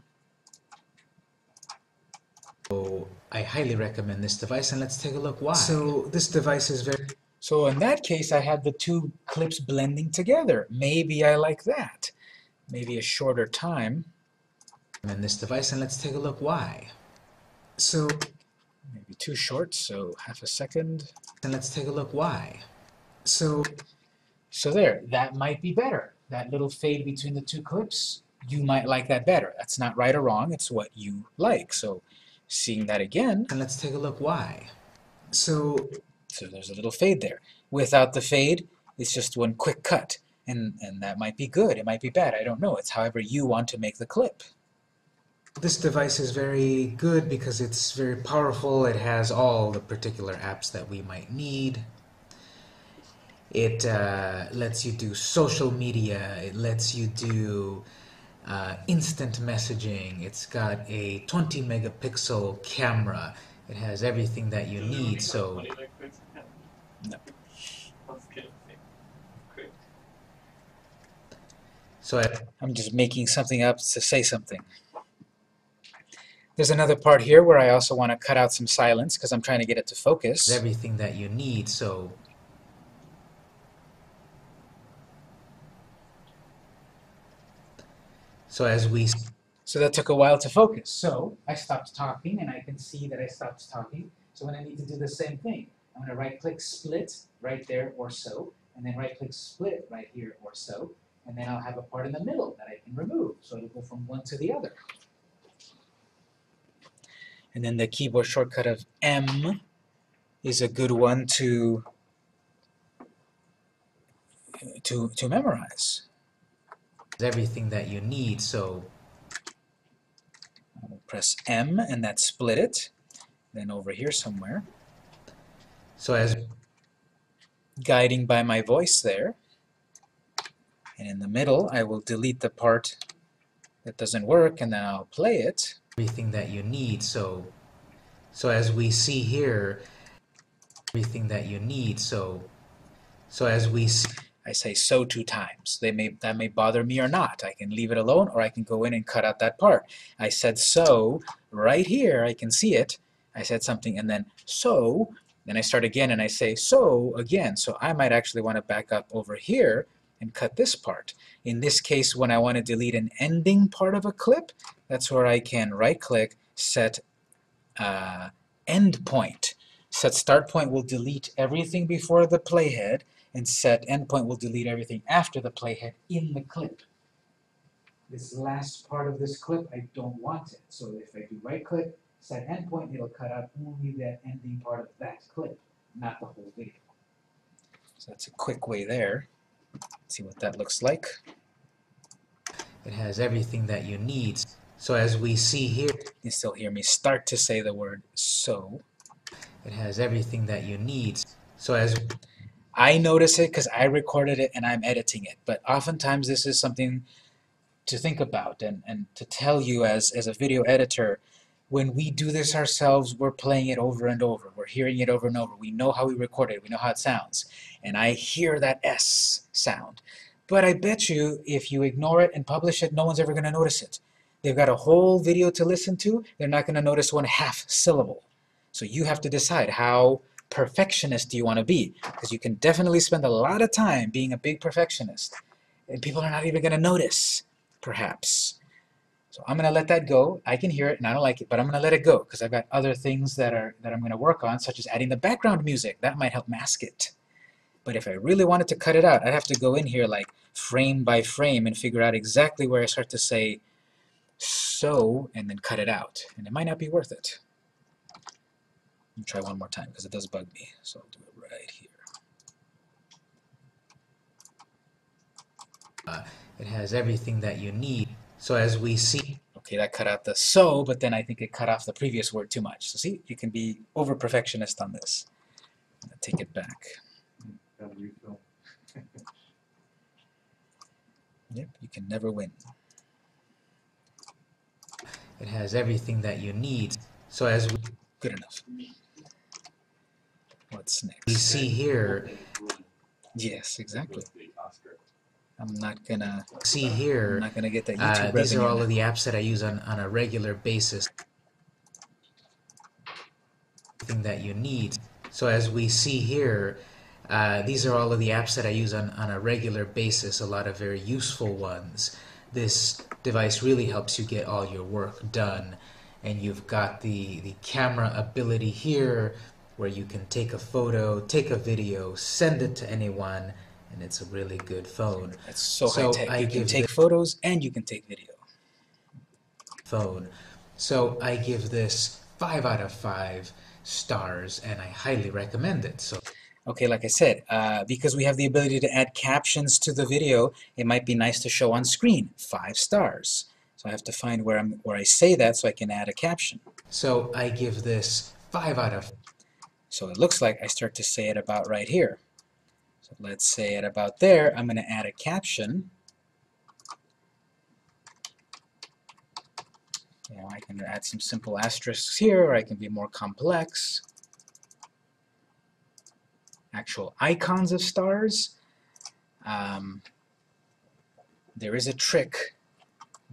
Oh, I highly recommend this device, and let's take a look why. So this device is very... So in that case, I had the two clips blending together. Maybe I like that. Maybe a shorter time. And this device, and let's take a look why. So maybe too short, so half a second. And let's take a look why. So there, that might be better. That little fade between the two clips, you might like that better. That's not right or wrong, it's what you like. So seeing that again, and let's take a look why. So there's a little fade there. Without the fade, it's just one quick cut. And that might be good, it might be bad, I don't know. It's however you want to make the clip. This device is very good because it's very powerful. It has all the particular apps that we might need. It lets you do social media, it lets you do instant messaging, it's got a 20 megapixel camera, it has everything that you need, so... No. So I'm just making something up to say something. There's another part here where I also want to cut out some silence because I'm trying to get it to focus. Everything that you need, so... So that took a while to focus. So I stopped talking, and I can see that I stopped talking. So when I need to do the same thing, I'm going to right-click split right there or so, and then right-click split right here or so, and then I'll have a part in the middle that I can remove. So it'll go from one to the other. And then the keyboard shortcut of M is a good one to memorize. Everything that you need, so I'll press M and that split it, then over here somewhere. So as guiding by my voice there, and in the middle I will delete the part that doesn't work and then I'll play it. Everything that you need, so as we see here, everything that you need, so as we see, I say so two times. That may bother me or not. I can leave it alone, or I can go in and cut out that part. I said so right here. I can see it. I said something, and then so. Then I start again, and I say so again. So I might actually want to back up over here and cut this part. In this case, when I want to delete an ending part of a clip, that's where I can right-click, set end point. Set start point will delete everything before the playhead, and set end point will delete everything after the playhead in the clip. This last part of this clip, I don't want it. So if I do right-click, set end point, it'll cut out only that ending part of that clip, not the whole video. So that's a quick way there. Let's see what that looks like. It has everything that you need. So as we see here, you still hear me start to say the word so. It has everything that you need. So as I notice it because I recorded it and I'm editing it. But oftentimes this is something to think about and to tell you as a video editor. When we do this ourselves, we're playing it over and over. We're hearing it over and over. We know how we record it. We know how it sounds. And I hear that S sound. But I bet you if you ignore it and publish it, no one's ever going to notice it. They've got a whole video to listen to. They're not going to notice one half syllable. So you have to decide how perfectionist do you want to be. Because you can definitely spend a lot of time being a big perfectionist. And people are not even going to notice, perhaps. So I'm going to let that go. I can hear it and I don't like it, but I'm going to let it go because I've got other things that I'm going to work on, such as adding the background music. That might help mask it. But if I really wanted to cut it out, I'd have to go in here like frame by frame and figure out exactly where I start to say so and then cut it out. And it might not be worth it. Let me try one more time because it does bug me. So I'll do it right here. It has everything that you need. So as we see, okay, that cut out the so, but then I think it cut off the previous word too much. So see, you can be over perfectionist on this. I'm gonna take it back. Yep, you can never win. It has everything that you need. So as we good enough. What's next? You see here. Yes, exactly. I'm not gonna see here. I'm not gonna get that YouTube these are all now. Of the apps that I use on a regular basis. Thing that you need. So as we see here, these are all of the apps that I use on a regular basis. A lot of very useful ones. This device really helps you get all your work done, and you've got the camera ability here, where you can take a photo, take a video, send it to anyone. And it's a really good phone. It's so high tech. You can take photos and you can take video. Phone. So I give this 5 out of 5 stars, and I highly recommend it. So, okay, like I said, because we have the ability to add captions to the video, it might be nice to show on screen. 5 stars. So I have to find where I say that so I can add a caption. So I give this 5 out of. So it looks like I start to say it about right here. Let's say at about there, I'm going to add a caption. You know, I can add some simple asterisks here, or I can be more complex. Actual icons of stars. There is a trick.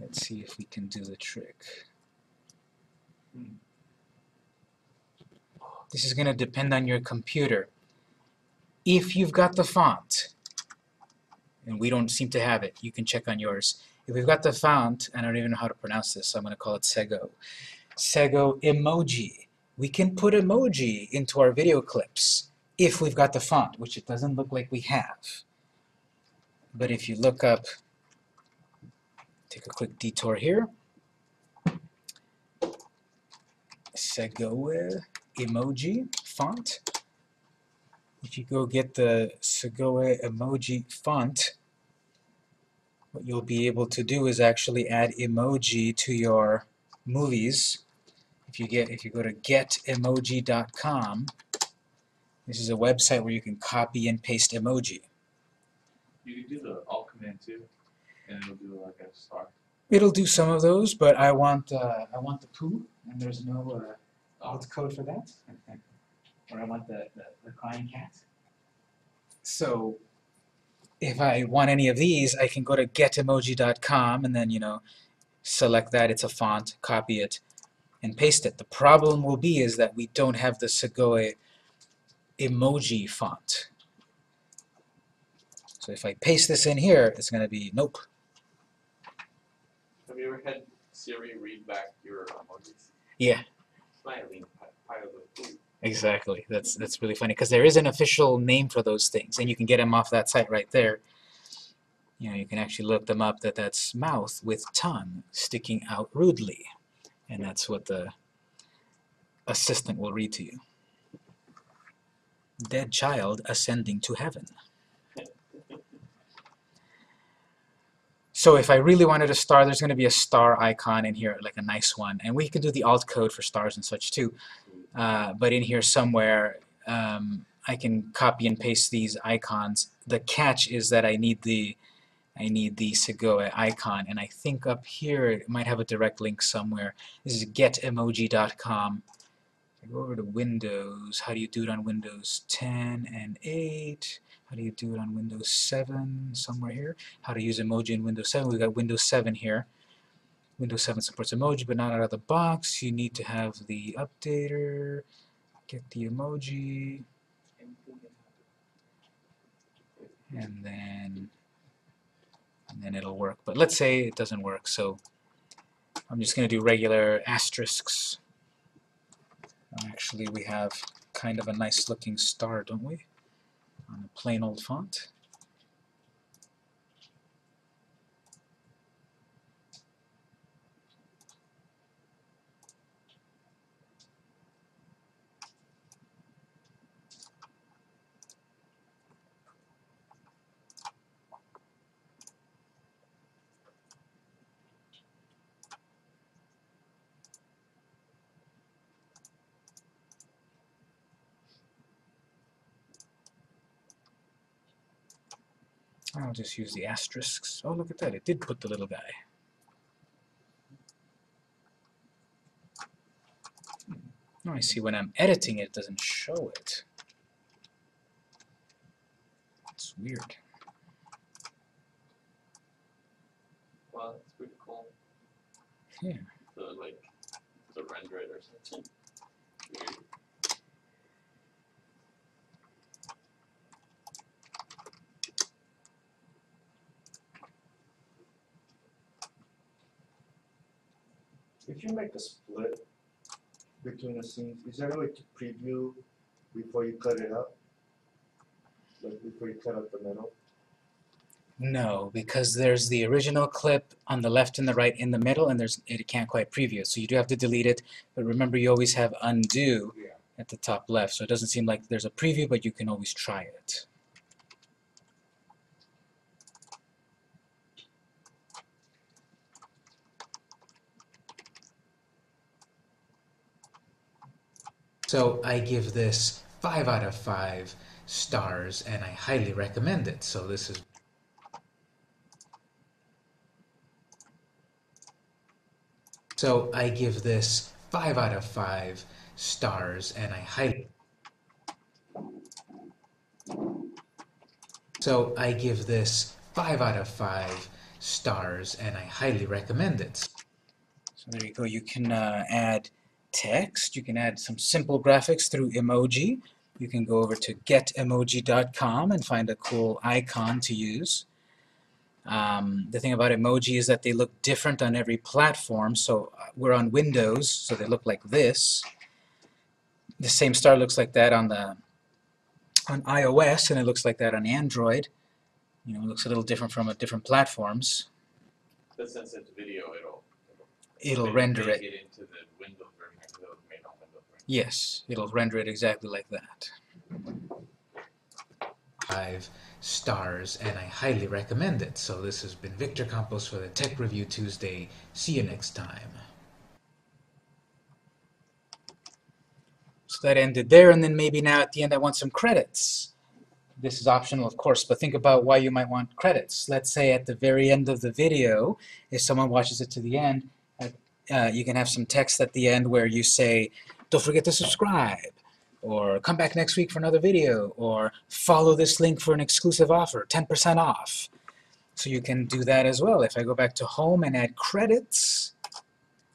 Let's see if we can do the trick. This is going to depend on your computer. If you've got the font, and we don't seem to have it, you can check on yours. If we've got the font, and I don't even know how to pronounce this, so I'm going to call it Sego. Sego emoji. We can put emoji into our video clips if we've got the font, which it doesn't look like we have. But if you look up, take a quick detour here. Sego emoji font. If you go get the Segoe emoji font, what you'll be able to do is actually add emoji to your movies. If you go to getemoji.com, this is a website where you can copy and paste emoji. You can do the alt command too, and it'll do like a star. It'll do some of those, but I want the poo, and there's no alt code for that. Or I want the crying cat. So if I want any of these, I can go to getemoji.com and then, you know, select that. It's a font, copy it, and paste it. The problem will be is that we don't have the Segoe emoji font. So if I paste this in here, it's going to be nope. Have you ever had Siri read back your emojis? Yeah. Smiling, pile of food. Exactly. That's really funny because there is an official name for those things, and you can get them off that site right there. You know, you can actually look them up. That's mouth with tongue sticking out rudely, and that's what the assistant will read to you. Dead child ascending to heaven. So if I really wanted a star, there's going to be a star icon in here, like a nice one. And we can do the alt code for stars and such too. But in here somewhere, I can copy and paste these icons. The catch is that I need the Segoe icon. And I think up here it might have a direct link somewhere. This is getemoji.com. Go over to Windows. How do you do it on Windows 10 and 8? How do you do it on Windows 7? Somewhere here. How to use emoji in Windows 7. We've got Windows 7 here. Windows 7 supports emoji, but not out of the box. You need to have the updater. Get the emoji. And then it'll work. But let's say it doesn't work, so I'm just going to do regular asterisks. Actually, we have kind of a nice looking star, don't we? On a plain old font. I'll just use the asterisks. Oh, look at that. It did put the little guy. Oh, I see when I'm editing it doesn't show it. It's weird. Well, that's pretty cool. Yeah. So, like, to render it or something. Weird. If you make a split between the scenes, is there a way to preview before you cut it up? Like before you cut up the middle? No, because there's the original clip on the left and the right in the middle, and it can't quite preview. So you do have to delete it, but remember you always have undo at the top left. So it doesn't seem like there's a preview, but you can always try it. So I give this 5 out of 5 stars, and I highly recommend it. So this is So I give this 5 out of 5 stars, and I highly recommend it. So there you go. You can add text, you can add some simple graphics through emoji. You can go over to getemoji.com and find a cool icon to use. The thing about emoji is that they look different on every platform. So we're on Windows, so they look like this. The same star looks like that on iOS, and it looks like that on Android. You know, it looks a little different from different platforms. But since it's video, it'll render it into the Windows. Yes, it'll render it exactly like that. 5 stars, and I highly recommend it. So this has been Victor Campos for the Tech Review Tuesday. See you next time. So that ended there, and then maybe now at the end I want some credits. This is optional, of course, but think about why you might want credits. Let's say at the very end of the video, if someone watches it to the end, you can have some text at the end where you say, "Don't forget to subscribe," or "Come back next week for another video," or "Follow this link for an exclusive offer, 10% off." So you can do that as well. If I go back to home and add credits,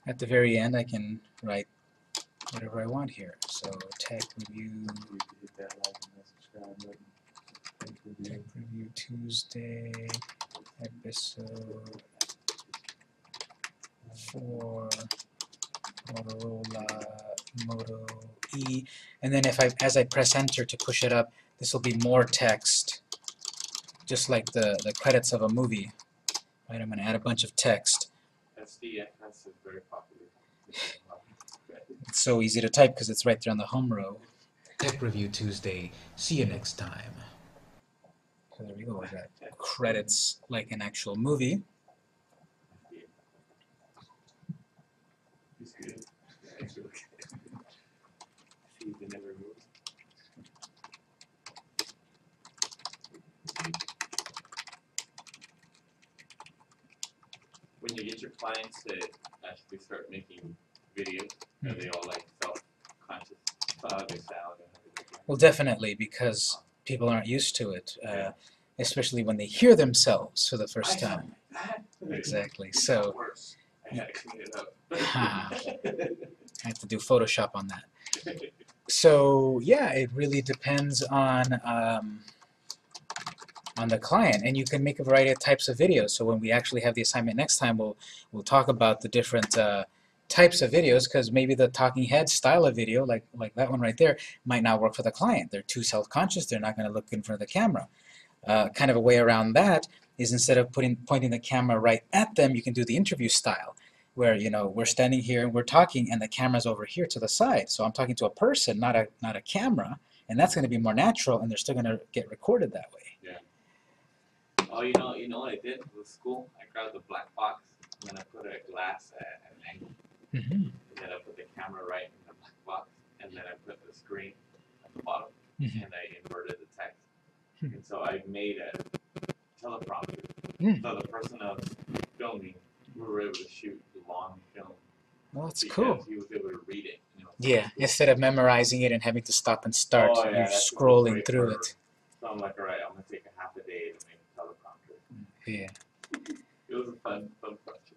at the very end I can write whatever I want here. So Tech Review, Tech Review Tuesday episode 4 Motorola Moto E, and then if I, as I press enter to push it up, this will be more text, just like the credits of a movie. Right, I'm going to add a bunch of text. That's very popular. It's so easy to type because it's right there on the home row. Tech Review Tuesday. See you next time. So there we go. We got credits like an actual movie. When you get your clients to actually start making videos, are they all like self-conscious about their sound and everything? Well, definitely, because people aren't used to it, especially when they hear themselves for the first time. Exactly. So I gotta clean it up. I have to do Photoshop on that. So yeah, it really depends on the client, and you can make a variety of types of videos. So when we actually have the assignment next time, we'll talk about the different types of videos, because maybe the talking head style of video, like that one right there, might not work for the client. They're too self-conscious. They're not going to look in front of the camera. Kind of a way around that is, instead of pointing the camera right at them, you can do the interview style, where we're standing here and we're talking, and the camera's over here to the side. So I'm talking to a person, not a camera, and that's going to be more natural, and they're still going to get recorded that way. Yeah. Oh, you know what I did with school? I grabbed the black box, and then I put a glass at an angle. Mm-hmm. And then I put the camera right in the black box, and then I put the screen at the bottom, mm-hmm. and I inverted the text. Mm-hmm. And so I made a teleprompter. Mm-hmm. So the person I was filming, we were able to shoot a long film. Well, that's cool. He was able to read it. Yeah, instead of memorizing it and having to stop and start, oh, yeah, scrolling through it. So I'm like, all right, I'm going to take a half a day to make. Yeah. It was a fun project.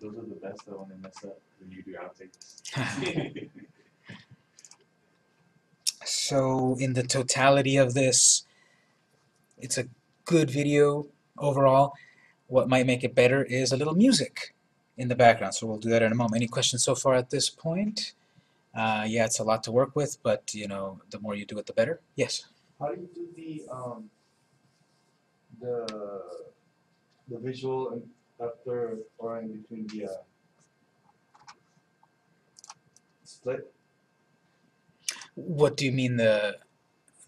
Those are the best though, when they mess up, when you do outtakes. So in the totality of this, it's a good video overall. What might make it better is a little music in the background, so we'll do that in a moment. Any questions so far at this point? Yeah, it's a lot to work with, but the more you do it, the better. Yes? How do you do the visual and after or in between the split? What do you mean the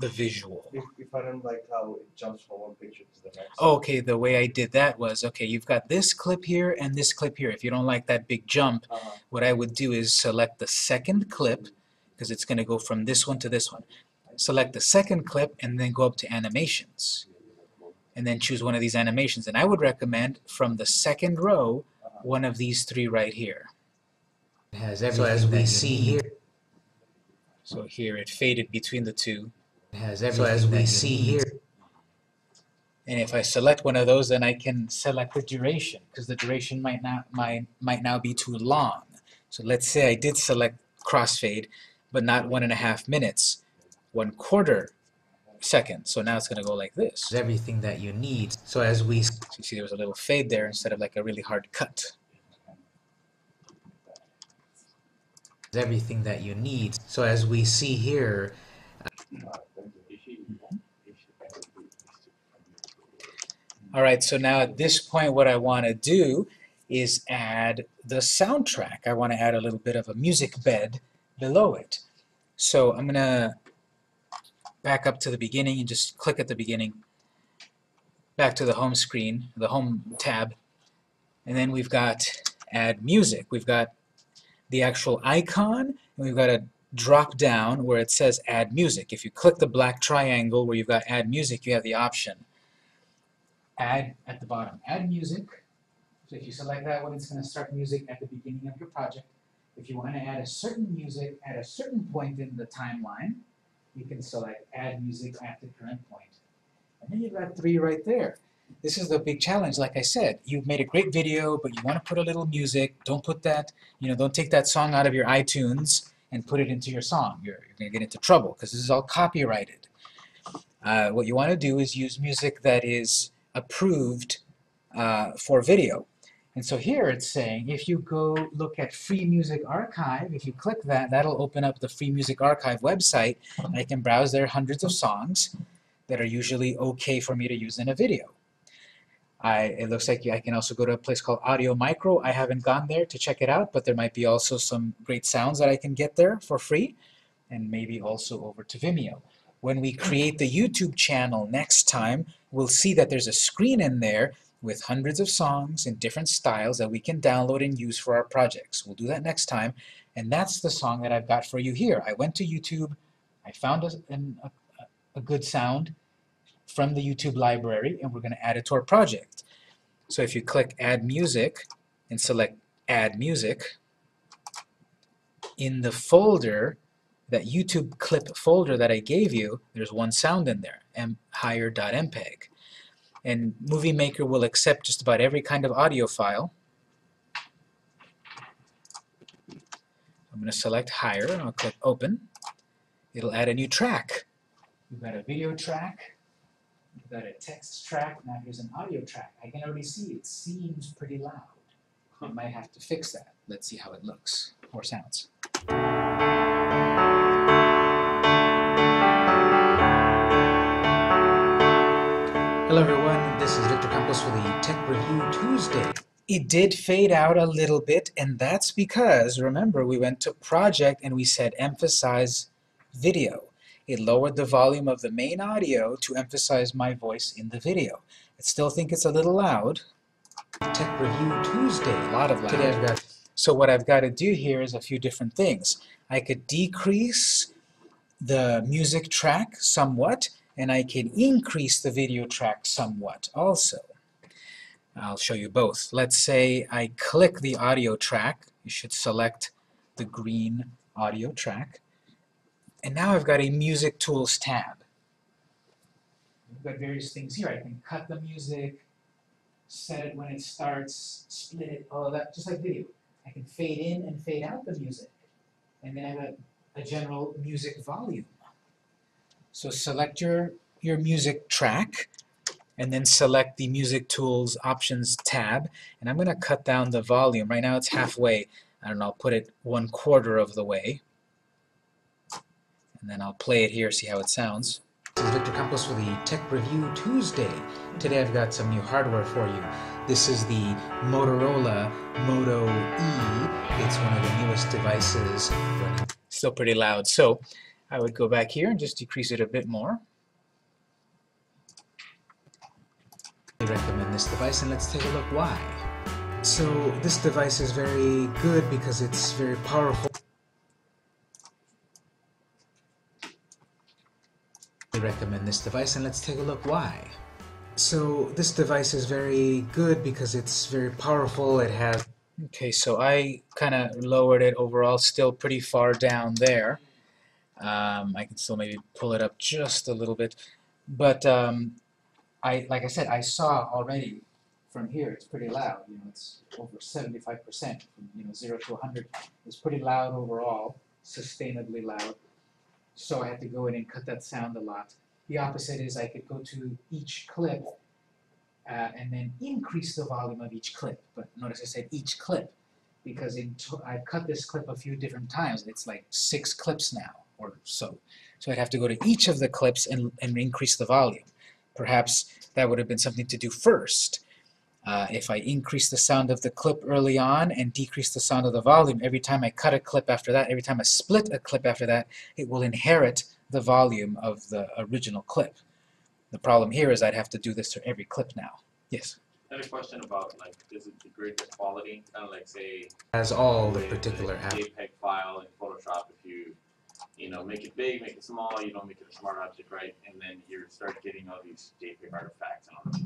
visual? If I don't like how it jumps from one picture to the next. Okay, the way I did that was, okay, you've got this clip here and this clip here. If you don't like that big jump, what I would do is select the second clip, because it's going to go from this one to this one. Select the second clip and then go up to animations. And then choose one of these animations. And I would recommend, from the second row, one of these three right here. It has everything, so as we see here. So here it faded between the two. It has everything, so as we see here. And if I select one of those, then I can select the duration, because the duration might now be too long. So let's say I did select crossfade, but not 1.5 minutes, 1/4 second. So now it's going to go like this. Everything that you need. So as we see, there was a little fade there instead of like a really hard cut. Everything that you need. So as we see here. All right, so now at this point what I want to do is add the soundtrack. I want to add a little bit of a music bed below it. So I'm going to back up to the beginning and just click at the beginning, back to the home screen, the home tab, and then we've got add music. We've got the actual icon, and we've got a drop down where it says add music. If you click the black triangle where you've got add music, you have the option. Add at the bottom, add music. So if you select that one, it's going to start music at the beginning of your project. If you want to add a certain music at a certain point in the timeline, you can select add music at the current point. And then you've got three right there. This is the big challenge, like I said. You've made a great video, but you want to put a little music. Don't put that, don't take that song out of your iTunes and put it into your song. You're going to get into trouble, because this is all copyrighted. What you want to do is use music that is approved for video. And so here it's saying, if you go look at Free Music Archive, if you click that, that'll open up the Free Music Archive website, and I can browse there hundreds of songs that are usually okay for me to use in a video. It looks like I can also go to a place called Audio Micro. I haven't gone there to check it out, but there might be also some great sounds that I can get there for free, and maybe also over to Vimeo. When we create the YouTube channel next time, we'll see that there's a screen in there with hundreds of songs in different styles that we can download and use for our projects. We'll do that next time, and that's the song that I've got for you here. I went to YouTube, I found a good sound from the YouTube library, and we're going to add it to our project. So if you click Add Music and select Add Music, in the folder, that YouTube clip folder that I gave you, there's one sound in there, higher.mpeg. And Movie Maker will accept just about every kind of audio file. I'm going to select higher, and I'll click open. It'll add a new track. We've got a video track, we've got a text track, now here's an audio track. I can already see it seems pretty loud. I might have to fix that. Let's see how it looks, or sounds. Hello everyone, this is Victor Campos for the Tech Review Tuesday. It did fade out a little bit, and that's because, remember, we went to Project and we said Emphasize Video. It lowered the volume of the main audio to emphasize my voice in the video. I still think it's a little loud. Tech Review Tuesday, a lot of loud. Today I've got, so what I've got to do here is a few different things. I could decrease the music track somewhat, and I can increase the video track somewhat also. I'll show you both. Let's say I click the audio track. You should select the green audio track. And now I've got a Music Tools tab. I've got various things here. I can cut the music, set it when it starts, split it, all of that, just like video. I can fade in and fade out the music. And then I've got a general music volume. So select your music track, and then select the Music Tools Options tab. And I'm going to cut down the volume. Right now it's halfway. I don't know, I'll put it 1/4 of the way. And then I'll play it here, see how it sounds. This is Victor Campos for the Tech Review Tuesday. Today I've got some new hardware for you. This is the Motorola Moto E. It's one of the newest devices. Still pretty loud. So I would go back here and just decrease it a bit more. I recommend this device, and let's take a look why. So this device is very good because it's very powerful. I recommend this device, and let's take a look why. So this device is very good because it's very powerful. It has... Okay, so I kind of lowered it overall, still pretty far down there. I can still maybe pull it up just a little bit, but like I said, I saw already from here it's pretty loud. You know, it's over 75% from 0 to 100. It's pretty loud overall, sustainably loud. So I had to go in and cut that sound a lot. The opposite is I could go to each clip and then increase the volume of each clip. But notice I said each clip because I've cut this clip a few different times. It's like 6 clips now. Or so. So I'd have to go to each of the clips and increase the volume. Perhaps that would have been something to do first. If I increase the sound of the clip early on and decrease the sound of the volume, every time I cut a clip after that, every time I split a clip after that, it will inherit the volume of the original clip. The problem here is I'd have to do this for every clip now. Yes? I had a question about, like, does it degrade the quality? Kind of like, say, as all the particular app. JPEG file in Photoshop, if you make it big, make it small, you don't make it a smart object, right? And then you start getting all these JPEG artifacts and all that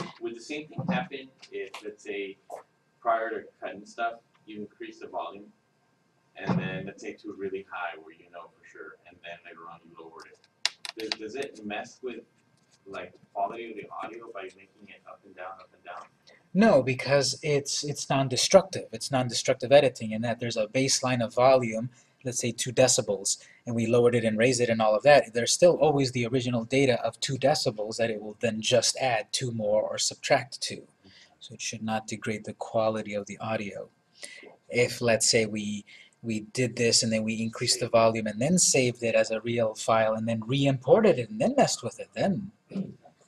something. Would the same thing happen if, let's say, prior to cutting stuff, you increase the volume, and then let's say to a really high where you know for sure, and then later on you lowered it? Does it mess with the quality of the audio by making it up and down, up and down? No, because it's non-destructive. It's non-destructive editing in that there's a baseline of volume let's say 2 decibels, and we lowered it and raised it and all of that, there's still always the original data of 2 decibels that it will then just add 2 more or subtract 2. So it should not degrade the quality of the audio. If, let's say, we did this and then we increased the volume and then saved it as a real file and then re-imported it and then messed with it, then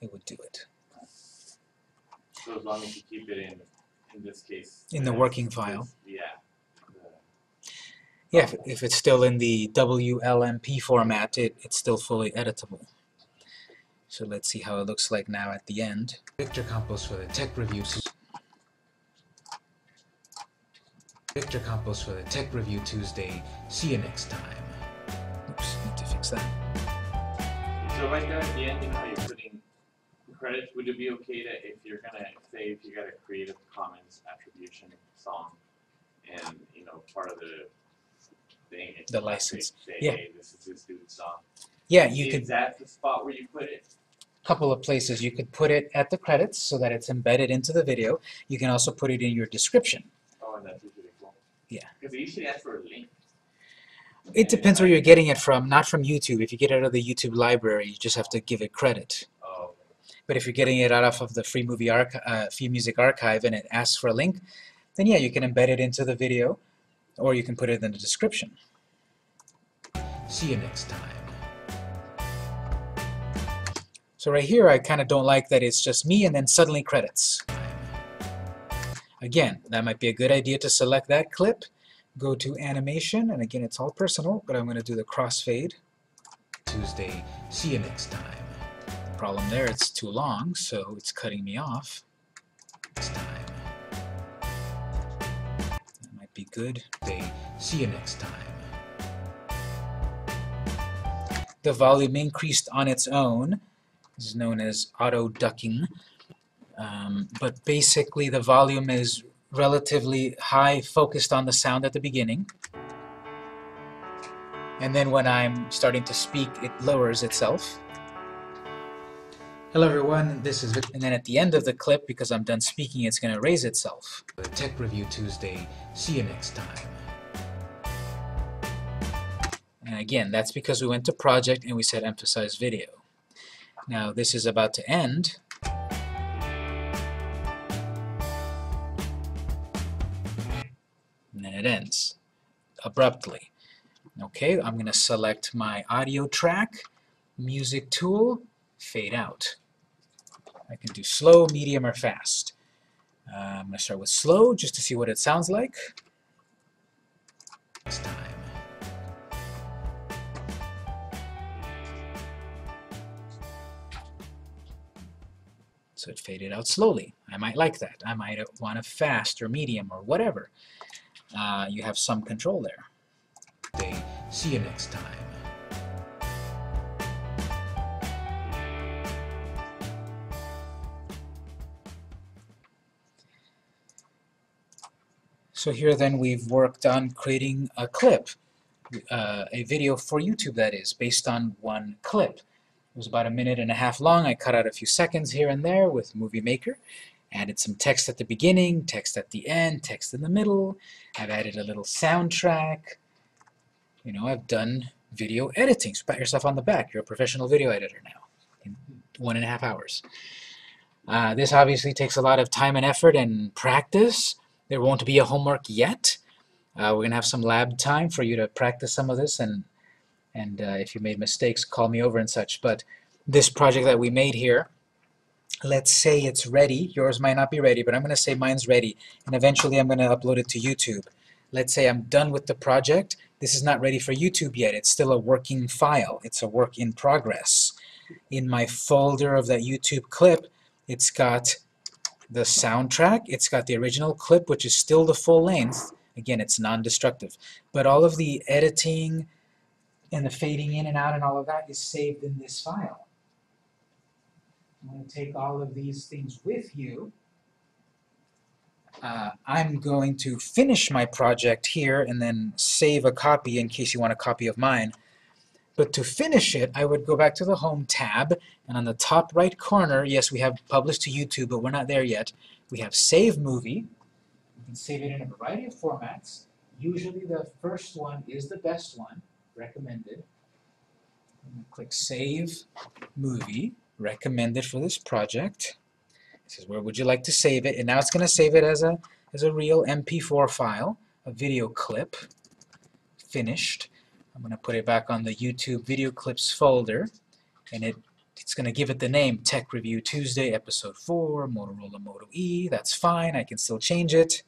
it would do it. So as long as you keep it in this case... in the working file. Yeah. Yeah, if it's still in the WLMP format, it's still fully editable. So let's see how it looks like now at the end. Victor Campos for the Tech Review. Victor Campos for the Tech Review Tuesday. See you next time. Oops, need to fix that. So right there at the end, you know how you're putting credits? Would it be okay that if you're gonna say if you got a Creative Commons attribution song and you know part of the thing, the license. Say, yeah. Hey, this is this dude's song. Yeah, you could. Is that the spot where you put it? A couple of places. You could put it at the credits so that it's embedded into the video. You can also put it in your description. Oh, and that's usually cool. Yeah. Because they usually ask for a link. It depends where you're getting it from. Not from YouTube. If you get it out of the YouTube library, you just have to give it credit. Oh. But if you're getting it out of the Free Music Archive, and it asks for a link, then yeah, you can embed it into the video. Or you can put it in the description. See you next time. So right here, I kind of don't like that it's just me and then suddenly credits. Again, that might be a good idea to select that clip, go to animation, and again, it's all personal, but I'm going to do the crossfade. Tuesday, see you next time. Problem there, it's too long, so it's cutting me off. Next time. Be good. See you next time. The volume increased on its own. This is known as auto-ducking. But basically the volume is relatively high, focused on the sound at the beginning. And then when I'm starting to speak, it lowers itself. Hello everyone, this is Victor. And then at the end of the clip, because I'm done speaking, it's going to raise itself. Tech Review Tuesday. See you next time. And again, that's because we went to project and we said emphasize video. Now this is about to end. And then it ends abruptly. Okay, I'm going to select my audio track, music tool, fade out. I can do slow, medium, or fast. I'm going to start with slow just to see what it sounds like. Next time. So it faded out slowly. I might like that. I might want a fast or medium or whatever. You have some control there. Okay. See you next time. So here then we've worked on creating a clip, a video for YouTube that is, based on one clip. It was about 1.5 minutes long. I cut out a few seconds here and there with Movie Maker, added some text at the beginning, text at the end, text in the middle. I've added a little soundtrack. You know, I've done video editing. So pat yourself on the back. You're a professional video editor now in 1.5 hours. This obviously takes a lot of time and effort and practice. There won't be a homework yet. We're going to have some lab time for you to practice some of this, and if you made mistakes, call me over and such. But this project that we made here, let's say it's ready. Yours might not be ready, but I'm going to say mine's ready, and eventually I'm going to upload it to YouTube. Let's say I'm done with the project. This is not ready for YouTube yet. It's still a working file. It's a work in progress. In my folder of that YouTube clip, it's got the soundtrack, it's got the original clip, which is still the full length. Again, it's non-destructive. But all of the editing and the fading in and out and all of that is saved in this file. I'm going to take all of these things with you. I'm going to finish my project here and then save a copy in case you want a copy of mine. But to finish it, I would go back to the Home tab, and on the top right corner, yes, we have Published to YouTube, but we're not there yet. We have Save Movie. You can save it in a variety of formats. Usually the first one is the best one, recommended. I'm going to click Save Movie, recommended for this project. It says, where would you like to save it? And now it's going to save it as a real MP4 file, a video clip. Finished. I'm going to put it back on the YouTube video clips folder, and it's going to give it the name Tech Review Tuesday, Episode 4, Motorola Moto E. That's fine. I can still change it.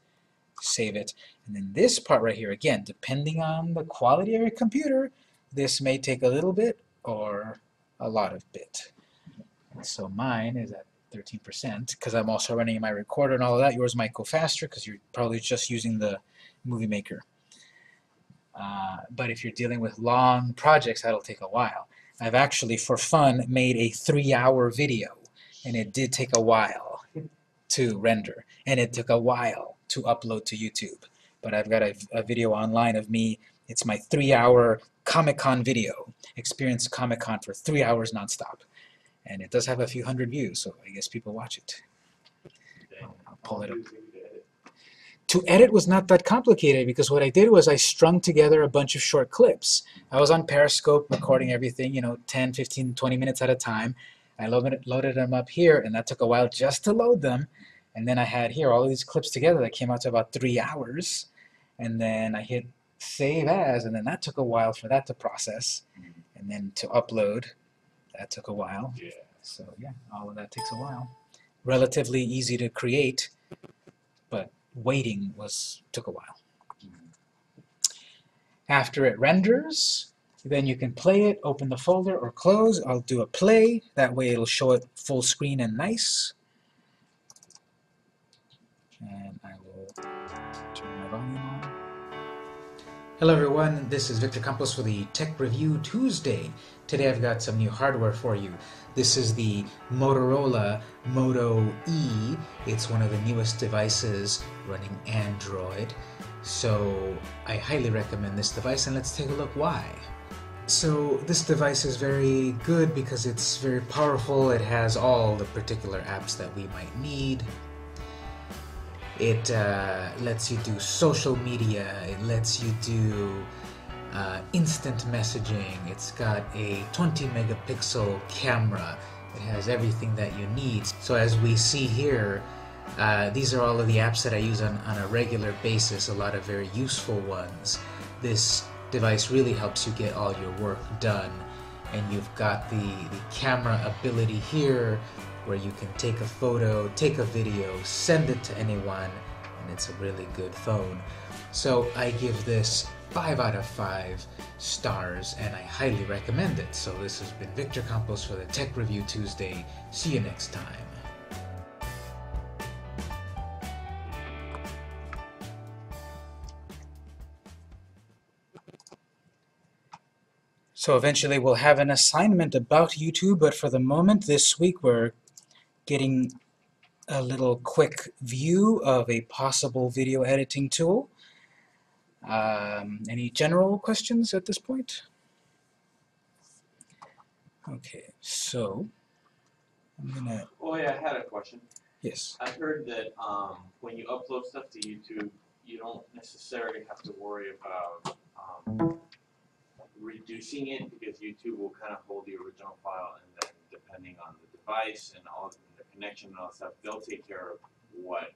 Save it. And then this part right here, again, depending on the quality of your computer, this may take a little bit or a lot of bit. So mine is at 13% because I'm also running my recorder and all of that. Yours might go faster because you're probably just using the Movie Maker. But if you're dealing with long projects, that'll take a while. I've actually, for fun, made a 3-hour video, and it did take a while to render, and it took a while to upload to YouTube. But I've got a video online of me. It's my 3-hour Comic-Con video. Experienced Comic-Con for 3 hours nonstop, and it does have a few hundred views, so I guess people watch it. I'll pull it up. To edit was not that complicated because what I did was I strung together a bunch of short clips. I was on Periscope recording everything, you know, 10, 15, 20 minutes at a time. I loaded them up here, and that took a while just to load them. And then I had here all of these clips together that came out to about 3 hours. And then I hit Save As, and then that took a while for that to process. And then to upload, that took a while. Yeah. So yeah, all of that takes a while. Relatively easy to create, but waiting took a while. After it renders, then you can play it, open the folder, or close. I'll do a play. That way it'll show it full screen and nice. And I will turn my volume on. Hello everyone, this is Victor Campos for the Tech Review Tuesday. Today I've got some new hardware for you. This is the Motorola Moto E. It's one of the newest devices running Android. So I highly recommend this device, and let's take a look why. So this device is very good because it's very powerful. It has all the particular apps that we might need. It lets you do social media, it lets you do instant messaging, it's got a 20 megapixel camera, it has everything that you need. So as we see here, these are all of the apps that I use on a regular basis, a lot of very useful ones. This device really helps you get all your work done, and you've got the camera ability here, where you can take a photo, take a video, send it to anyone, and it's a really good phone. So I give this 5 out of 5 stars, and I highly recommend it. So this has been Victor Campos for the Tech Review Tuesday. See you next time. So eventually we'll have an assignment about YouTube, but for the moment this week we're getting a little quick view of a possible video editing tool. Any general questions at this point? Okay, so I'm gonna... Oh yeah, I had a question. Yes. I heard that when you upload stuff to YouTube, you don't necessarily have to worry about reducing it because YouTube will kind of hold the original file, and then depending on the device and all the connection and all that stuff, they'll take care of what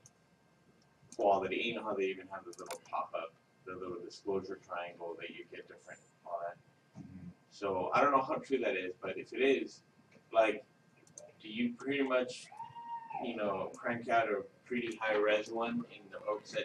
quality. You know how they even have the little pop-up, the little disclosure triangle that you get different, all that. Mm-hmm. So I don't know how true that is, but if it is, like, do you pretty much, you know, crank out a pretty high-res one in the hopes that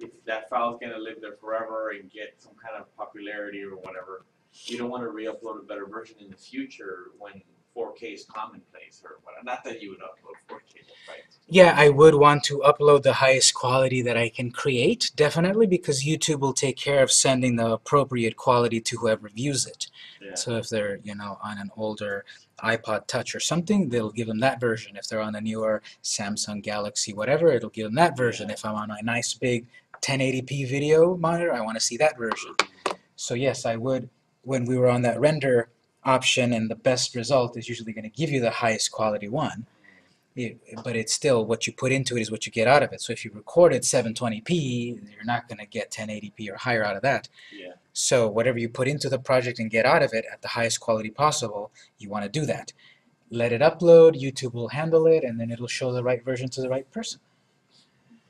if that file's going to live there forever and get some kind of popularity or whatever, you don't want to re-upload a better version in the future when 4K is commonplace or whatever. Not that you would upload 4K, right? Yeah, I would want to upload the highest quality that I can create, definitely, because YouTube will take care of sending the appropriate quality to whoever views it. Yeah. So if they're, you know, on an older iPod Touch or something, they'll give them that version. If they're on a newer Samsung Galaxy, whatever, it'll give them that version. Yeah. If I'm on a nice big 1080p video monitor, I want to see that version. So yes, I would, when we were on that render option, and the best result is usually going to give you the highest quality one. but it's still what you put into it is what you get out of it. So if you record at 720p, you're not going to get 1080p or higher out of that. Yeah. So whatever you put into the project and get out of it at the highest quality possible, you want to do that. Let it upload, YouTube will handle it, and then it'll show the right version to the right person.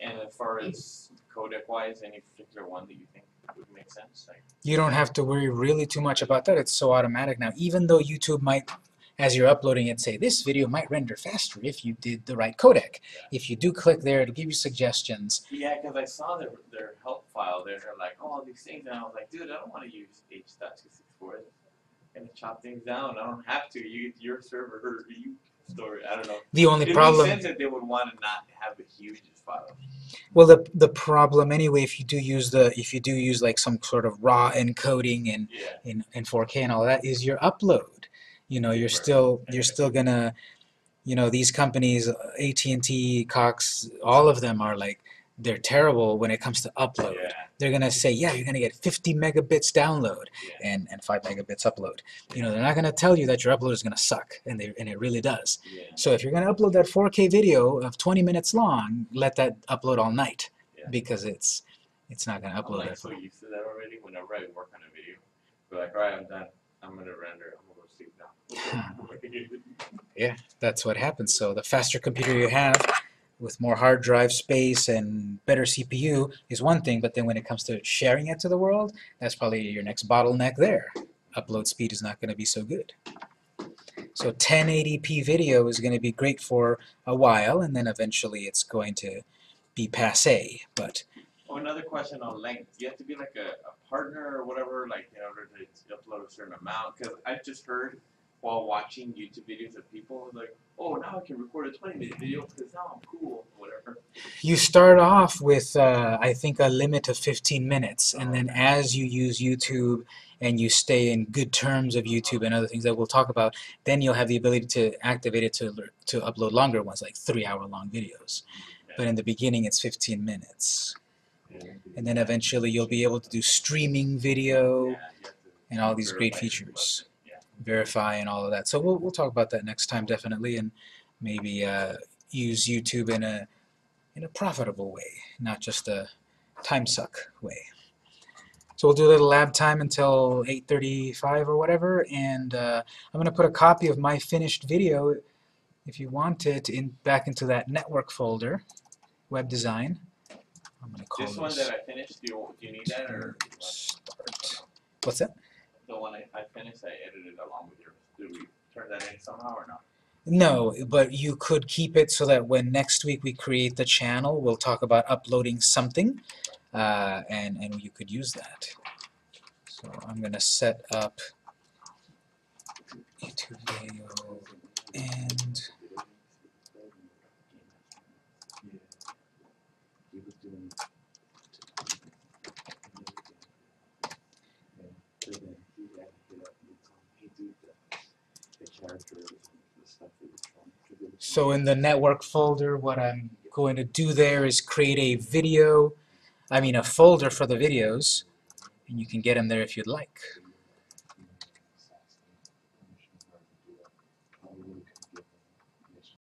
And as far as codec-wise, any particular one that you think would make sense? Like, you don't have to worry really too much about that. It's so automatic now. Even though YouTube might, as you're uploading it, say, this video might render faster if you did the right codec. Yeah. If you do click there, it'll give you suggestions. Yeah, because I saw their help file there. They're like, oh, all these things. And I was like, dude, I don't want to use H.264. Going to chop things down. I don't have to. Your server or you store. I don't know. The only problem is that they would want to not have a huge file. Well, the problem anyway, if you do use like some sort of raw encoding and in 4K and all that, is your upload. You know, you're still gonna, you know, these companies, AT&T, Cox, all of them are like, they're terrible when it comes to upload. Yeah. They're going to say, yeah, you're going to get 50 megabits download and 5 megabits upload. You know, they're not going to tell you that your upload is going to suck, and it really does. Yeah. So if you're going to upload that 4K video of 20 minutes long, let that upload all night because it's not going to upload. I'm like so used to that already. Whenever I work on a video, we're like, all right, I'm done. I'm going to render. I'm going to go sleep now. Yeah, that's what happens. So the faster computer you have, with more hard drive space and better CPU is one thing, but then when it comes to sharing it to the world, that's probably your next bottleneck there. Upload speed is not going to be so good. So 1080p video is going to be great for a while, and then eventually it's going to be passé. But another question on length. Do you have to be like a partner or whatever, like in order to upload a certain amount? Because I've just heard while watching YouTube videos of people like, oh, now I can record a 20-minute video because now I'm cool, whatever. You start off with, I think, a limit of 15 minutes, and then as you use YouTube and you stay in good terms of YouTube and other things that we'll talk about, then you'll have the ability to activate it to upload longer ones, like 3-hour-long videos. But in the beginning, it's 15 minutes. And then eventually you'll be able to do streaming video and all these great features. Verify and all of that. So we'll talk about that next time definitely, and maybe use YouTube in a profitable way, not just a time suck way. So we'll do a little lab time until 8:35 or whatever, and I'm going to put a copy of my finished video, if you want it, back into that network folder, web design. I'm going to call this one that I finished. Do you need that or start? What's that? So when I finished, I edited along with your. Do we turn that in somehow or not? No, but you could keep it so that when next week we create the channel, we'll talk about uploading something, and you could use that. So I'm going to set up YouTube video and so in the network folder, what I'm going to do there is create a folder for the videos, and you can get them there if you'd like.